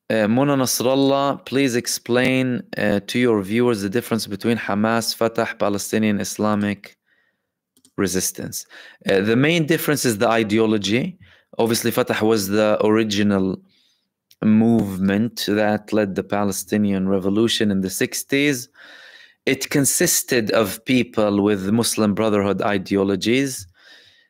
Uh, Mona Nasrallah, please explain uh, to your viewers the difference between Hamas, Fatah, Palestinian Islamic resistance. Uh, the main difference is the ideology. Obviously, Fatah was the original movement that led the Palestinian Revolution in the sixties. It consisted of people with Muslim Brotherhood ideologies.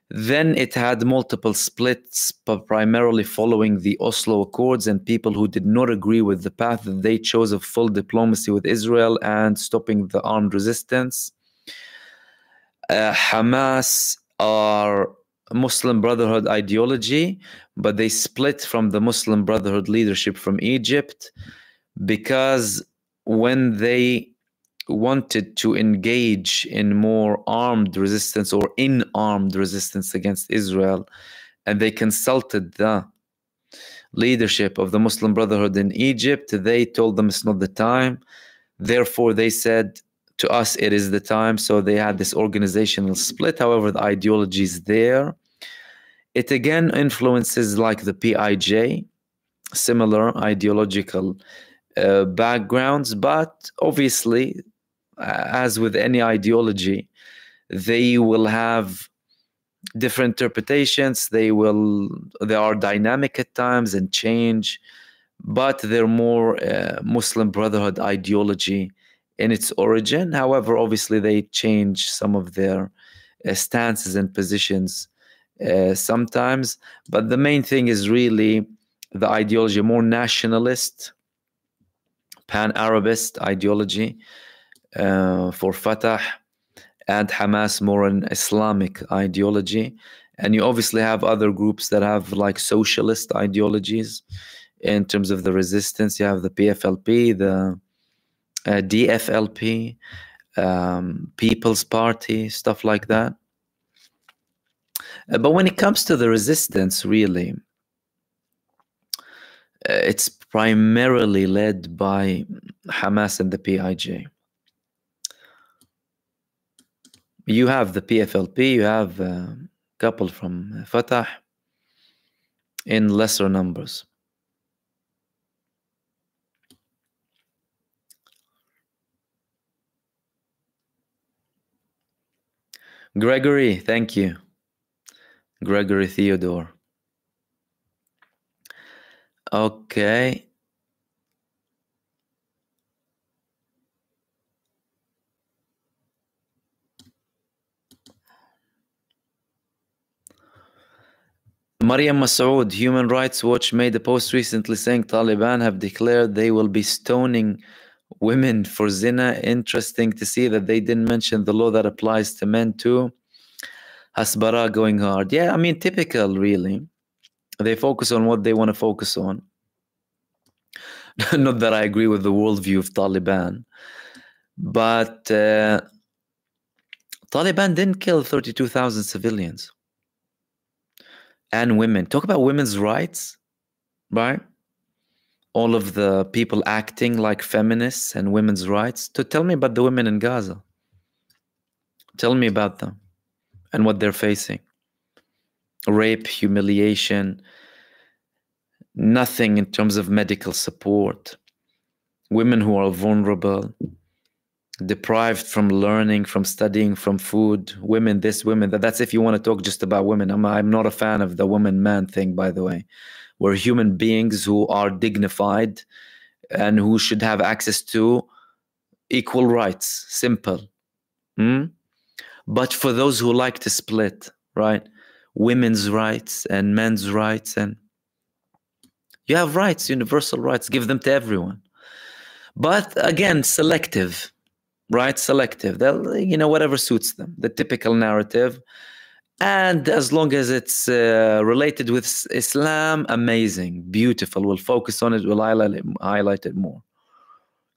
Then it had multiple splits, but primarily following the Oslo Accords and people who did not agree with the path that they chose of full diplomacy with Israel and stopping the armed resistance. Uh, Hamas are Muslim Brotherhood ideology, but they split from the Muslim Brotherhood leadership from Egypt because when they wanted to engage in more armed resistance or in armed resistance against Israel, and they consulted the leadership of the Muslim Brotherhood in Egypt, they told them it's not the time. Therefore, they said to us, it is the time. So they had this organizational split. However, the ideology is there. It again influences like the P I J, similar ideological uh, backgrounds, but obviously, as with any ideology, they will have different interpretations. They will, they are dynamic at times and change, but they're more uh, Muslim Brotherhood ideology in its origin. However, obviously they change some of their uh, stances and positions uh, sometimes, but the main thing is really the ideology, more nationalist, pan-Arabist ideology Uh, for Fatah, and Hamas more an Islamic ideology. And you obviously have other groups that have like socialist ideologies in terms of the resistance. You have the P F L P, the uh, D F L P, um, People's Party, stuff like that. Uh, but when it comes to the resistance, really, uh, it's primarily led by Hamas and the P I J. You have the P F L P, you have a couple from Fatah in lesser numbers. Gregory, thank you. Gregory Theodore. Okay. Mariam Masood, Human Rights Watch, made a post recently saying Taliban have declared they will be stoning women for zina. Interesting to see that they didn't mention the law that applies to men too. Hasbara going hard. Yeah, I mean, typical, really. They focus on what they want to focus on. Not that I agree with the worldview of Taliban, but uh, Taliban didn't kill thirty-two thousand civilians and women. Talk about women's rights, right? All of the people acting like feminists and women's rights. So tell me about the women in Gaza. Tell me about them and what they're facing. Rape, humiliation, nothing in terms of medical support. Women who are vulnerable, deprived from learning, from studying, from food. Women this, women that. That's if you want to talk just about women. I'm, I'm not a fan of the woman-man thing, by the way. We're human beings who are dignified and who should have access to equal rights. Simple. Hmm? But for those who like to split, right? Women's rights and men's rights. And you have rights, universal rights. Give them to everyone. But again, selective, right? Selective. They'll, you know, whatever suits them. The typical narrative. And as long as it's uh, related with Islam, amazing, beautiful. We'll focus on it. We'll highlight it, highlight it more.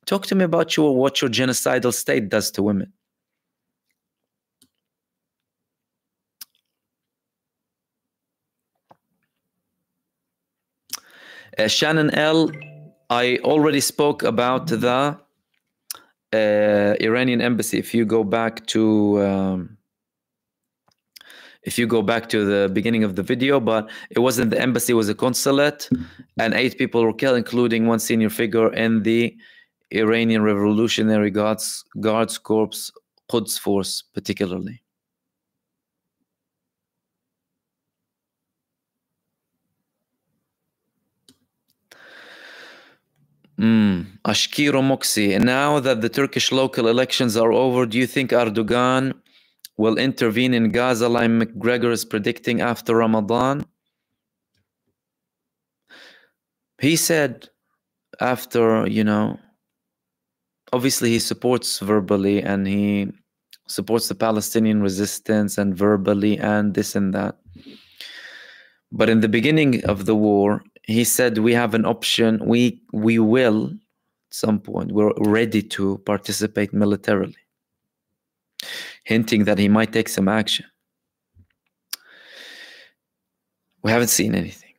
Talk to me about your, what your genocidal state does to women. Uh, Shannon L, I already spoke about the uh, Iranian embassy. If you go back to... Um, If you go back to the beginning of the video, but it wasn't the embassy, it was a consulate, and eight people were killed, including one senior figure in the Iranian Revolutionary Guards, Guards Corps, Quds Force particularly. Mm. Ashkiro Moxie, now that the Turkish local elections are over, do you think Erdogan will intervene in Gaza like McGregor is predicting after Ramadan? He said after, you know, obviously he supports verbally and he supports the Palestinian resistance and verbally and this and that. But in the beginning of the war, he said we have an option. We, we will, at some point, we're ready to participate militarily. Hinting that he might take some action. We haven't seen anything.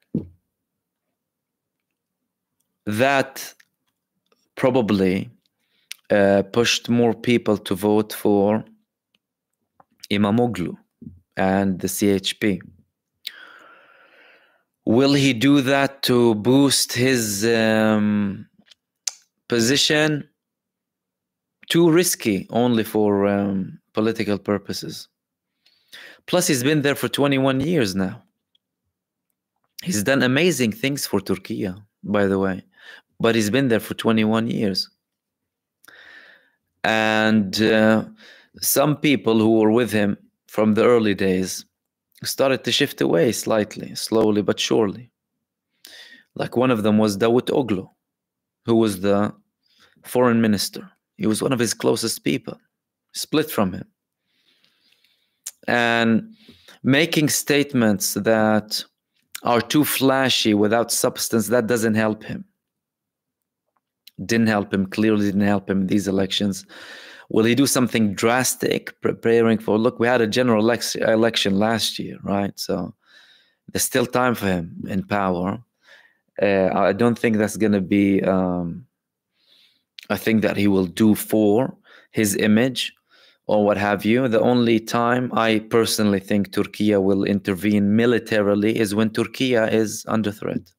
That probably uh, pushed more people to vote for Imamoglu and the C H P. Will he do that to boost his um, position? Too risky only for um, political purposes. Plus, he's been there for twenty-one years now. He's done amazing things for Turkey, by the way. But he's been there for twenty-one years. And uh, some people who were with him from the early days started to shift away slightly, slowly but surely. Like one of them was Davutoglu, who was the foreign minister. He was one of his closest people, split from him. And making statements that are too flashy without substance, that doesn't help him. Didn't help him, clearly didn't help him in these elections. Will he do something drastic, preparing for, look, we had a general election last year, right? So there's still time for him in power. Uh, I don't think that's going to be... Um, I think that he will do for his image or what have you. The only time I personally think Turkey will intervene militarily is when Turkey is under threat.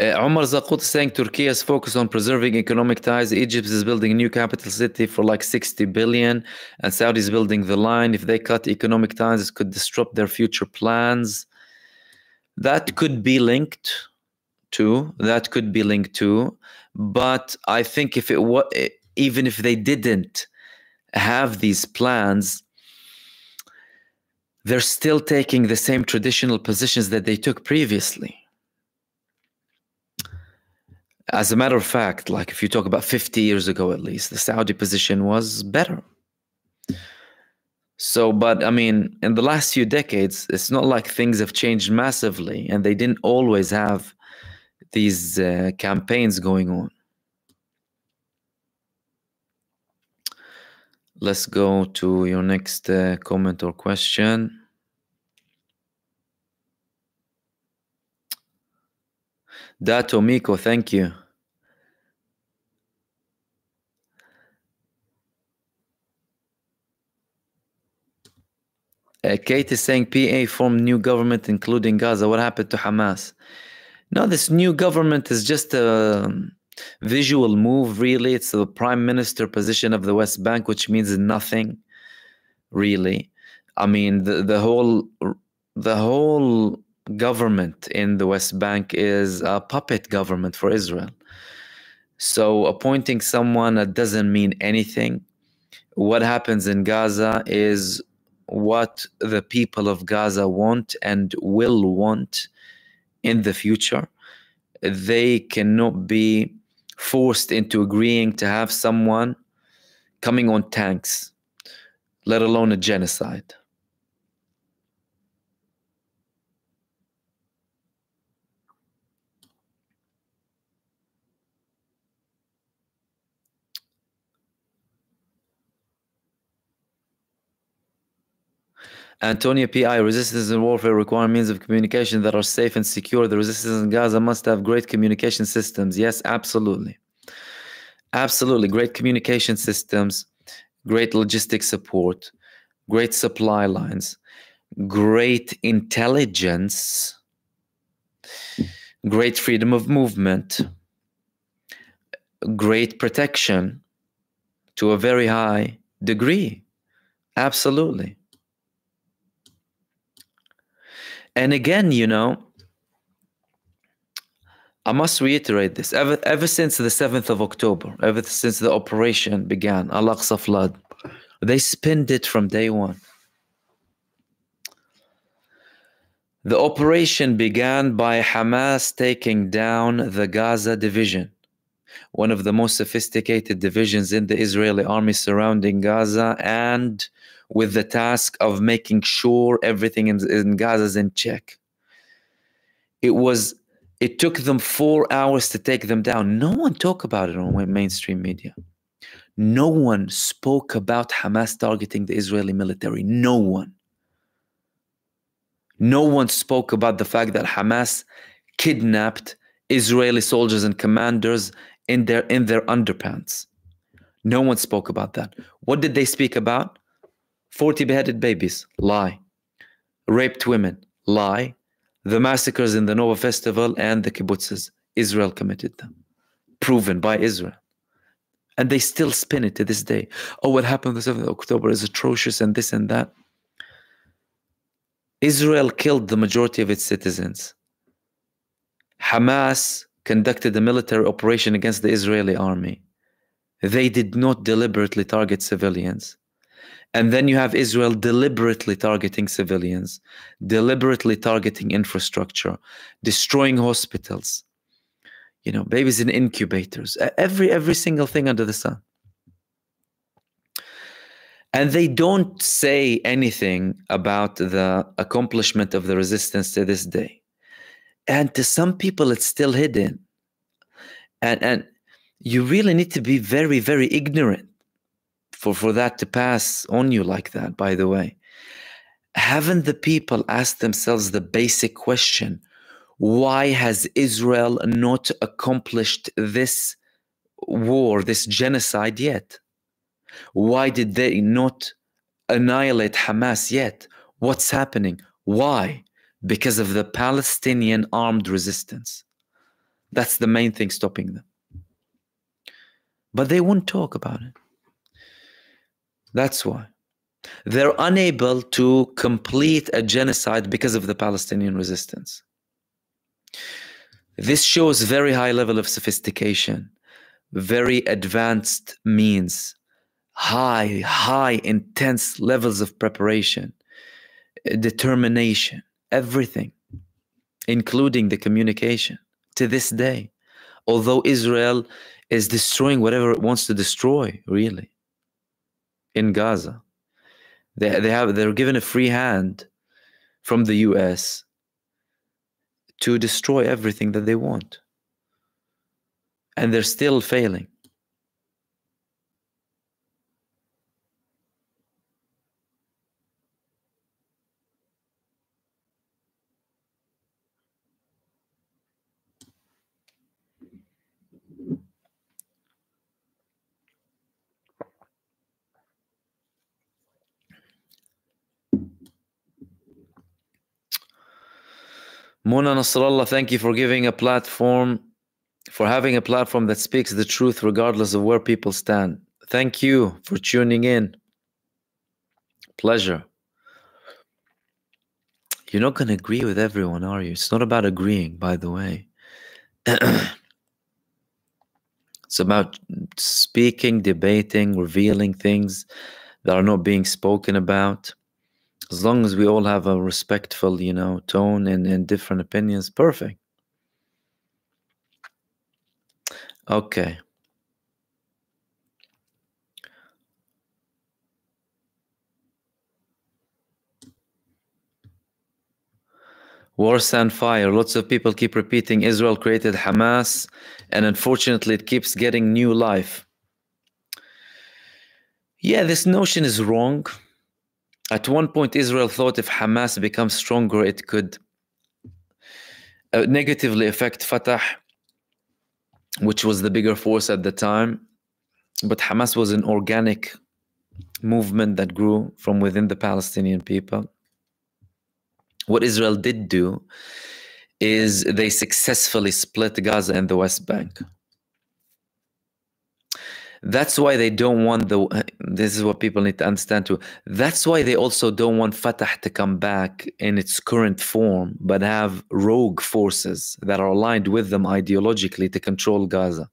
Uh, Omar Zakut is saying Turkey is focused on preserving economic ties. Egypt is building a new capital city for like sixty billion, and Saudi is building the line. If they cut economic ties, it could disrupt their future plans. That could be linked to. That could be linked to. But I think if it was, even if they didn't have these plans, they're still taking the same traditional positions that they took previously. As a matter of fact, like if you talk about fifty years ago, at least the Saudi position was better. So, but I mean, in the last few decades, it's not like things have changed massively, and they didn't always have these uh, campaigns going on. Let's go to your next uh, comment or question. Dato Miko, thank you. Uh, Kate is saying P A formed new government including Gaza. What happened to Hamas? No, this new government is just a visual move, really. It's the prime minister position of the West Bank, which means nothing, really. I mean, the, the whole the whole government in the West Bank is a puppet government for Israel. So appointing someone that doesn't mean anything. What happens in Gaza is what the people of Gaza want and will want in the future. They cannot be forced into agreeing to have someone coming on tanks, let alone a genocide. Antonio P I, resistance and warfare require means of communication that are safe and secure. The resistance in Gaza must have great communication systems. Yes, absolutely. Absolutely. Great communication systems, great logistic support, great supply lines, great intelligence, great freedom of movement, great protection to a very high degree. Absolutely. And again, you know, I must reiterate this. Ever, ever since the seventh of October, ever since the operation began, Al-Aqsa flood, they spinned it from day one. The operation began by Hamas taking down the Gaza division, one of the most sophisticated divisions in the Israeli army surrounding Gaza, and with the task of making sure everything in, in Gaza is in check. It was, it took them four hours to take them down. No one talked about it on mainstream media. No one spoke about Hamas targeting the Israeli military. No one. No one spoke about the fact that Hamas kidnapped Israeli soldiers and commanders in their, in their underpants. No one spoke about that. What did they speak about? forty beheaded babies, lie. Raped women, lie. The massacres in the Nova Festival and the kibbutzes, Israel committed them. Proven by Israel. And they still spin it to this day. Oh, what happened on the seventh of October is atrocious and this and that. Israel killed the majority of its citizens. Hamas conducted a military operation against the Israeli army. They did not deliberately target civilians. And then you have Israel deliberately targeting civilians, deliberately targeting infrastructure, destroying hospitals, you know, babies in incubators, every, every single thing under the sun. And they don't say anything about the accomplishment of the resistance to this day. And to some people, it's still hidden. And, and you really need to be very, very ignorant for, for that to pass on you like that, by the way. Haven't the people asked themselves the basic question, why has Israel not accomplished this war, this genocide yet? Why did they not annihilate Hamas yet? What's happening? Why? Because of the Palestinian armed resistance. That's the main thing stopping them. But they won't talk about it. That's why. They're unable to complete a genocide because of the Palestinian resistance. This shows very high level of sophistication, very advanced means, high, high, intense levels of preparation, determination, everything, including the communication to this day. Although Israel is destroying whatever it wants to destroy, really, in Gaza. They, they have, they're given a free hand from the U S to destroy everything that they want. And they're still failing. Mona Nasrallah, thank you for giving a platform, for having a platform that speaks the truth regardless of where people stand. Thank you for tuning in. Pleasure. You're not going to agree with everyone, are you? It's not about agreeing, by the way. It's about speaking, debating, revealing things that are not being spoken about. As long as we all have a respectful, you know, tone and, and different opinions, perfect. Okay. Wars and fire. Lots of people keep repeating Israel created Hamas, and unfortunately it keeps getting new life. Yeah, this notion is wrong. At one point, Israel thought if Hamas becomes stronger, it could uh, negatively affect Fatah, which was the bigger force at the time. But Hamas was an organic movement that grew from within the Palestinian people. What Israel did do is they successfully split Gaza and the West Bank. That's why they don't want the, this is what people need to understand too. That's why they also don't want Fatah to come back in its current form, but have rogue forces that are aligned with them ideologically to control Gaza.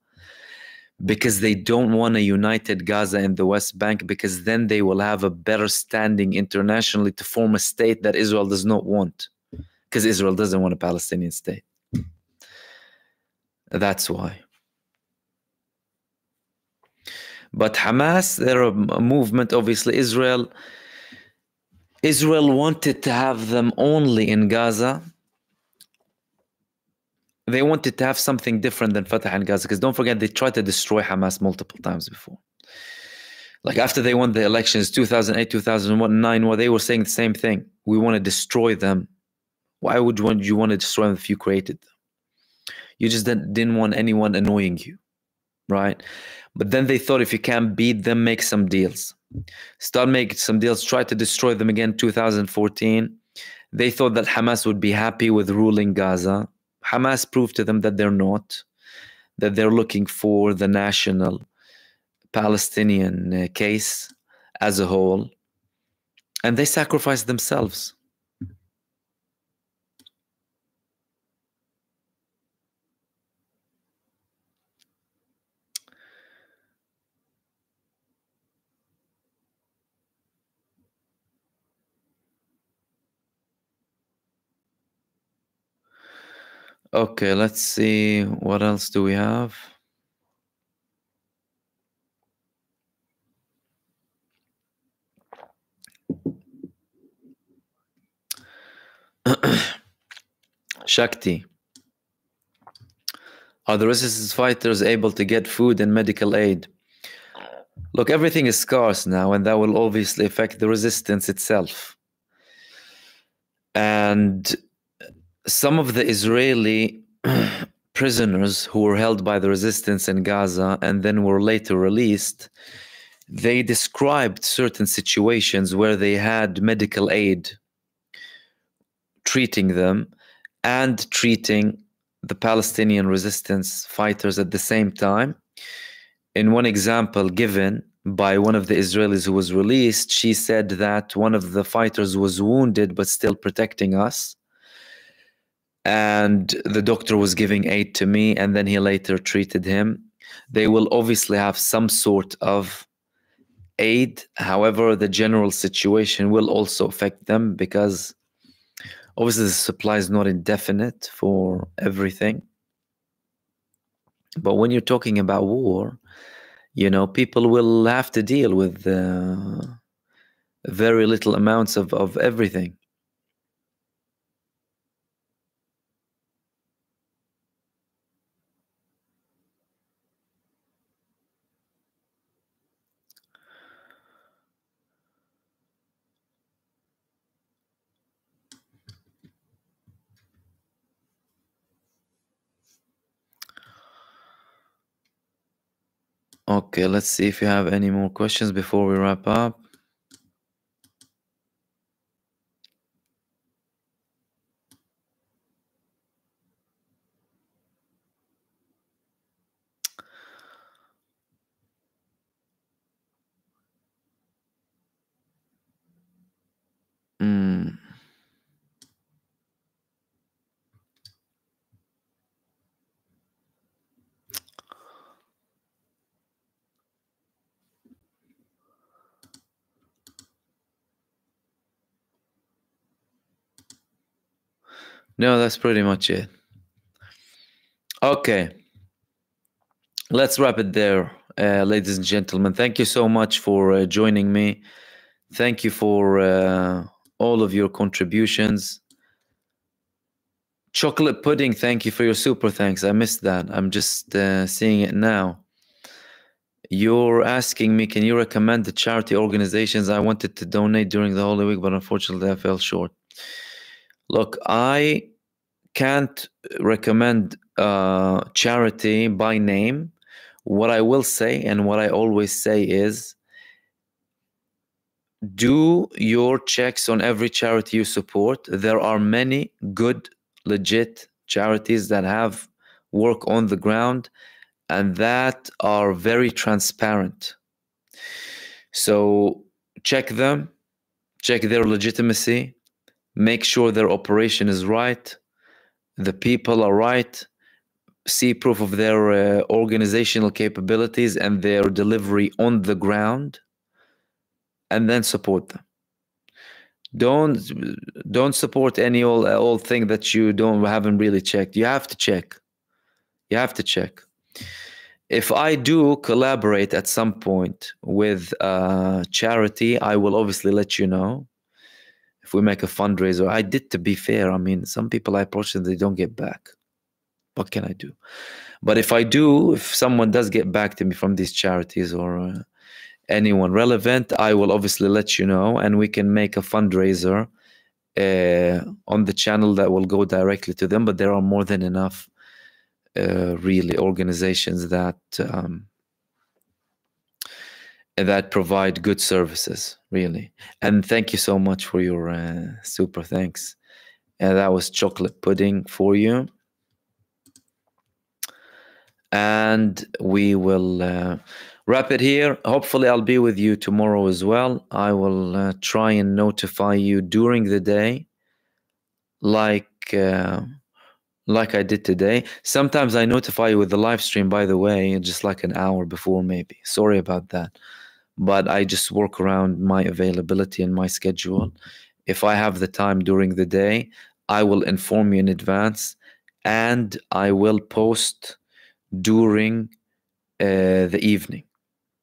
Because they don't want a united Gaza and the West Bank, because then they will have a better standing internationally to form a state that Israel does not want. Because Israel doesn't want a Palestinian state. That's why. But Hamas, they're a movement, obviously. Israel, Israel wanted to have them only in Gaza. They wanted to have something different than Fatah in Gaza, because don't forget, they tried to destroy Hamas multiple times before. Like after they won the elections, two thousand eight, two thousand nine, well, they were saying the same thing. We want to destroy them. Why would you want to destroy them if you created them? You just didn't want anyone annoying you, right? But then they thought if you can't beat them, make some deals. Start making some deals, try to destroy them again in two thousand fourteen. They thought that Hamas would be happy with ruling Gaza. Hamas proved to them that they're not, that they're looking for the national Palestinian case as a whole. And they sacrificed themselves. Okay, let's see, what else do we have? Shakti. Are the resistance fighters able to get food and medical aid? Look, everything is scarce now, and that will obviously affect the resistance itself. And some of the Israeli prisoners who were held by the resistance in Gaza and then were later released, they described certain situations where they had medical aid treating them and treating the Palestinian resistance fighters at the same time. In one example given by one of the Israelis who was released, she said that one of the fighters was wounded but still protecting us. And the doctor was giving aid to me, and then he later treated him. They will obviously have some sort of aid. However, the general situation will also affect them, because obviously the supply is not indefinite for everything. But when you're talking about war, you know, people will have to deal with uh, very little amounts of, of everything. Okay, let's see if you have any more questions before we wrap up. Mm. No, that's pretty much it. Okay. Let's wrap it there, uh, ladies and gentlemen. Thank you so much for uh, joining me. Thank you for uh, all of your contributions. Chocolate Pudding, thank you for your super thanks. I missed that. I'm just uh, seeing it now. You're asking me, can you recommend the charity organizations I wanted to donate during the Holy Week, but unfortunately I fell short. Look, I can't recommend uh, charity by name. What I will say and what I always say is, do your checks on every charity you support. There are many good, legit charities that have work on the ground and that are very transparent. So check them, check their legitimacy. Make sure their operation is right, the people are right, see proof of their uh, organizational capabilities and their delivery on the ground, and then support them. Don't don't support any old, old thing that you don't haven't really checked. You have to check. You have to check. If I do collaborate at some point with uh, charity, I will obviously let you know. If we make a fundraiser, I did, to be fair. I mean, some people I approach and they don't get back. What can I do? But if I do, if someone does get back to me from these charities or uh, anyone relevant, I will obviously let you know, and we can make a fundraiser uh, on the channel that will go directly to them. But there are more than enough, uh, really, organizations that um, that provide good services, really. And thank you so much for your uh, super thanks. And that was Chocolate Pudding for you. And we will uh, wrap it here. Hopefully I'll be with you tomorrow as well. I will uh, try and notify you during the day, like uh, like I did today. Sometimes I notify you with the live stream, by the way, just like an hour before maybe. Sorry about that. But I just work around my availability and my schedule. If I have the time during the day, I will inform you in advance, and I will post during uh, the evening,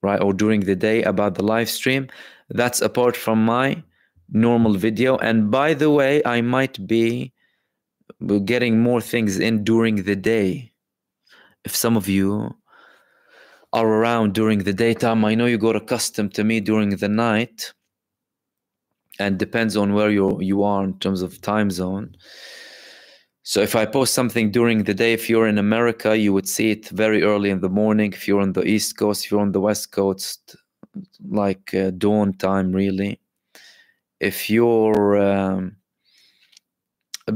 right? Or during the day about the live stream. That's apart from my normal video. And by the way, I might be getting more things in during the day. If some of you are around during the daytime, I know you got accustomed to me during the night, and depends on where you you are in terms of time zone. So if I post something during the day, if you're in America, you would see it very early in the morning. If you're on the East Coast, if you're on the West Coast, like uh, dawn time, really. If you're um,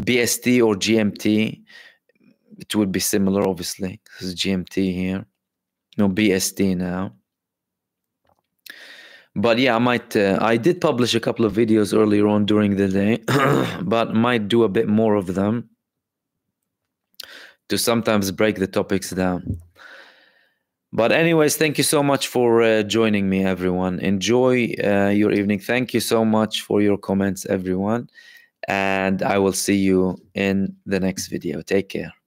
B S T or G M T, it will be similar, obviously. This is G M T here. No B S T now. But yeah, I might, uh, I did publish a couple of videos earlier on during the day, but might do a bit more of them to sometimes break the topics down. But anyways, thank you so much for uh, joining me, everyone. Enjoy uh, your evening. Thank you so much for your comments, everyone. And I will see you in the next video. Take care.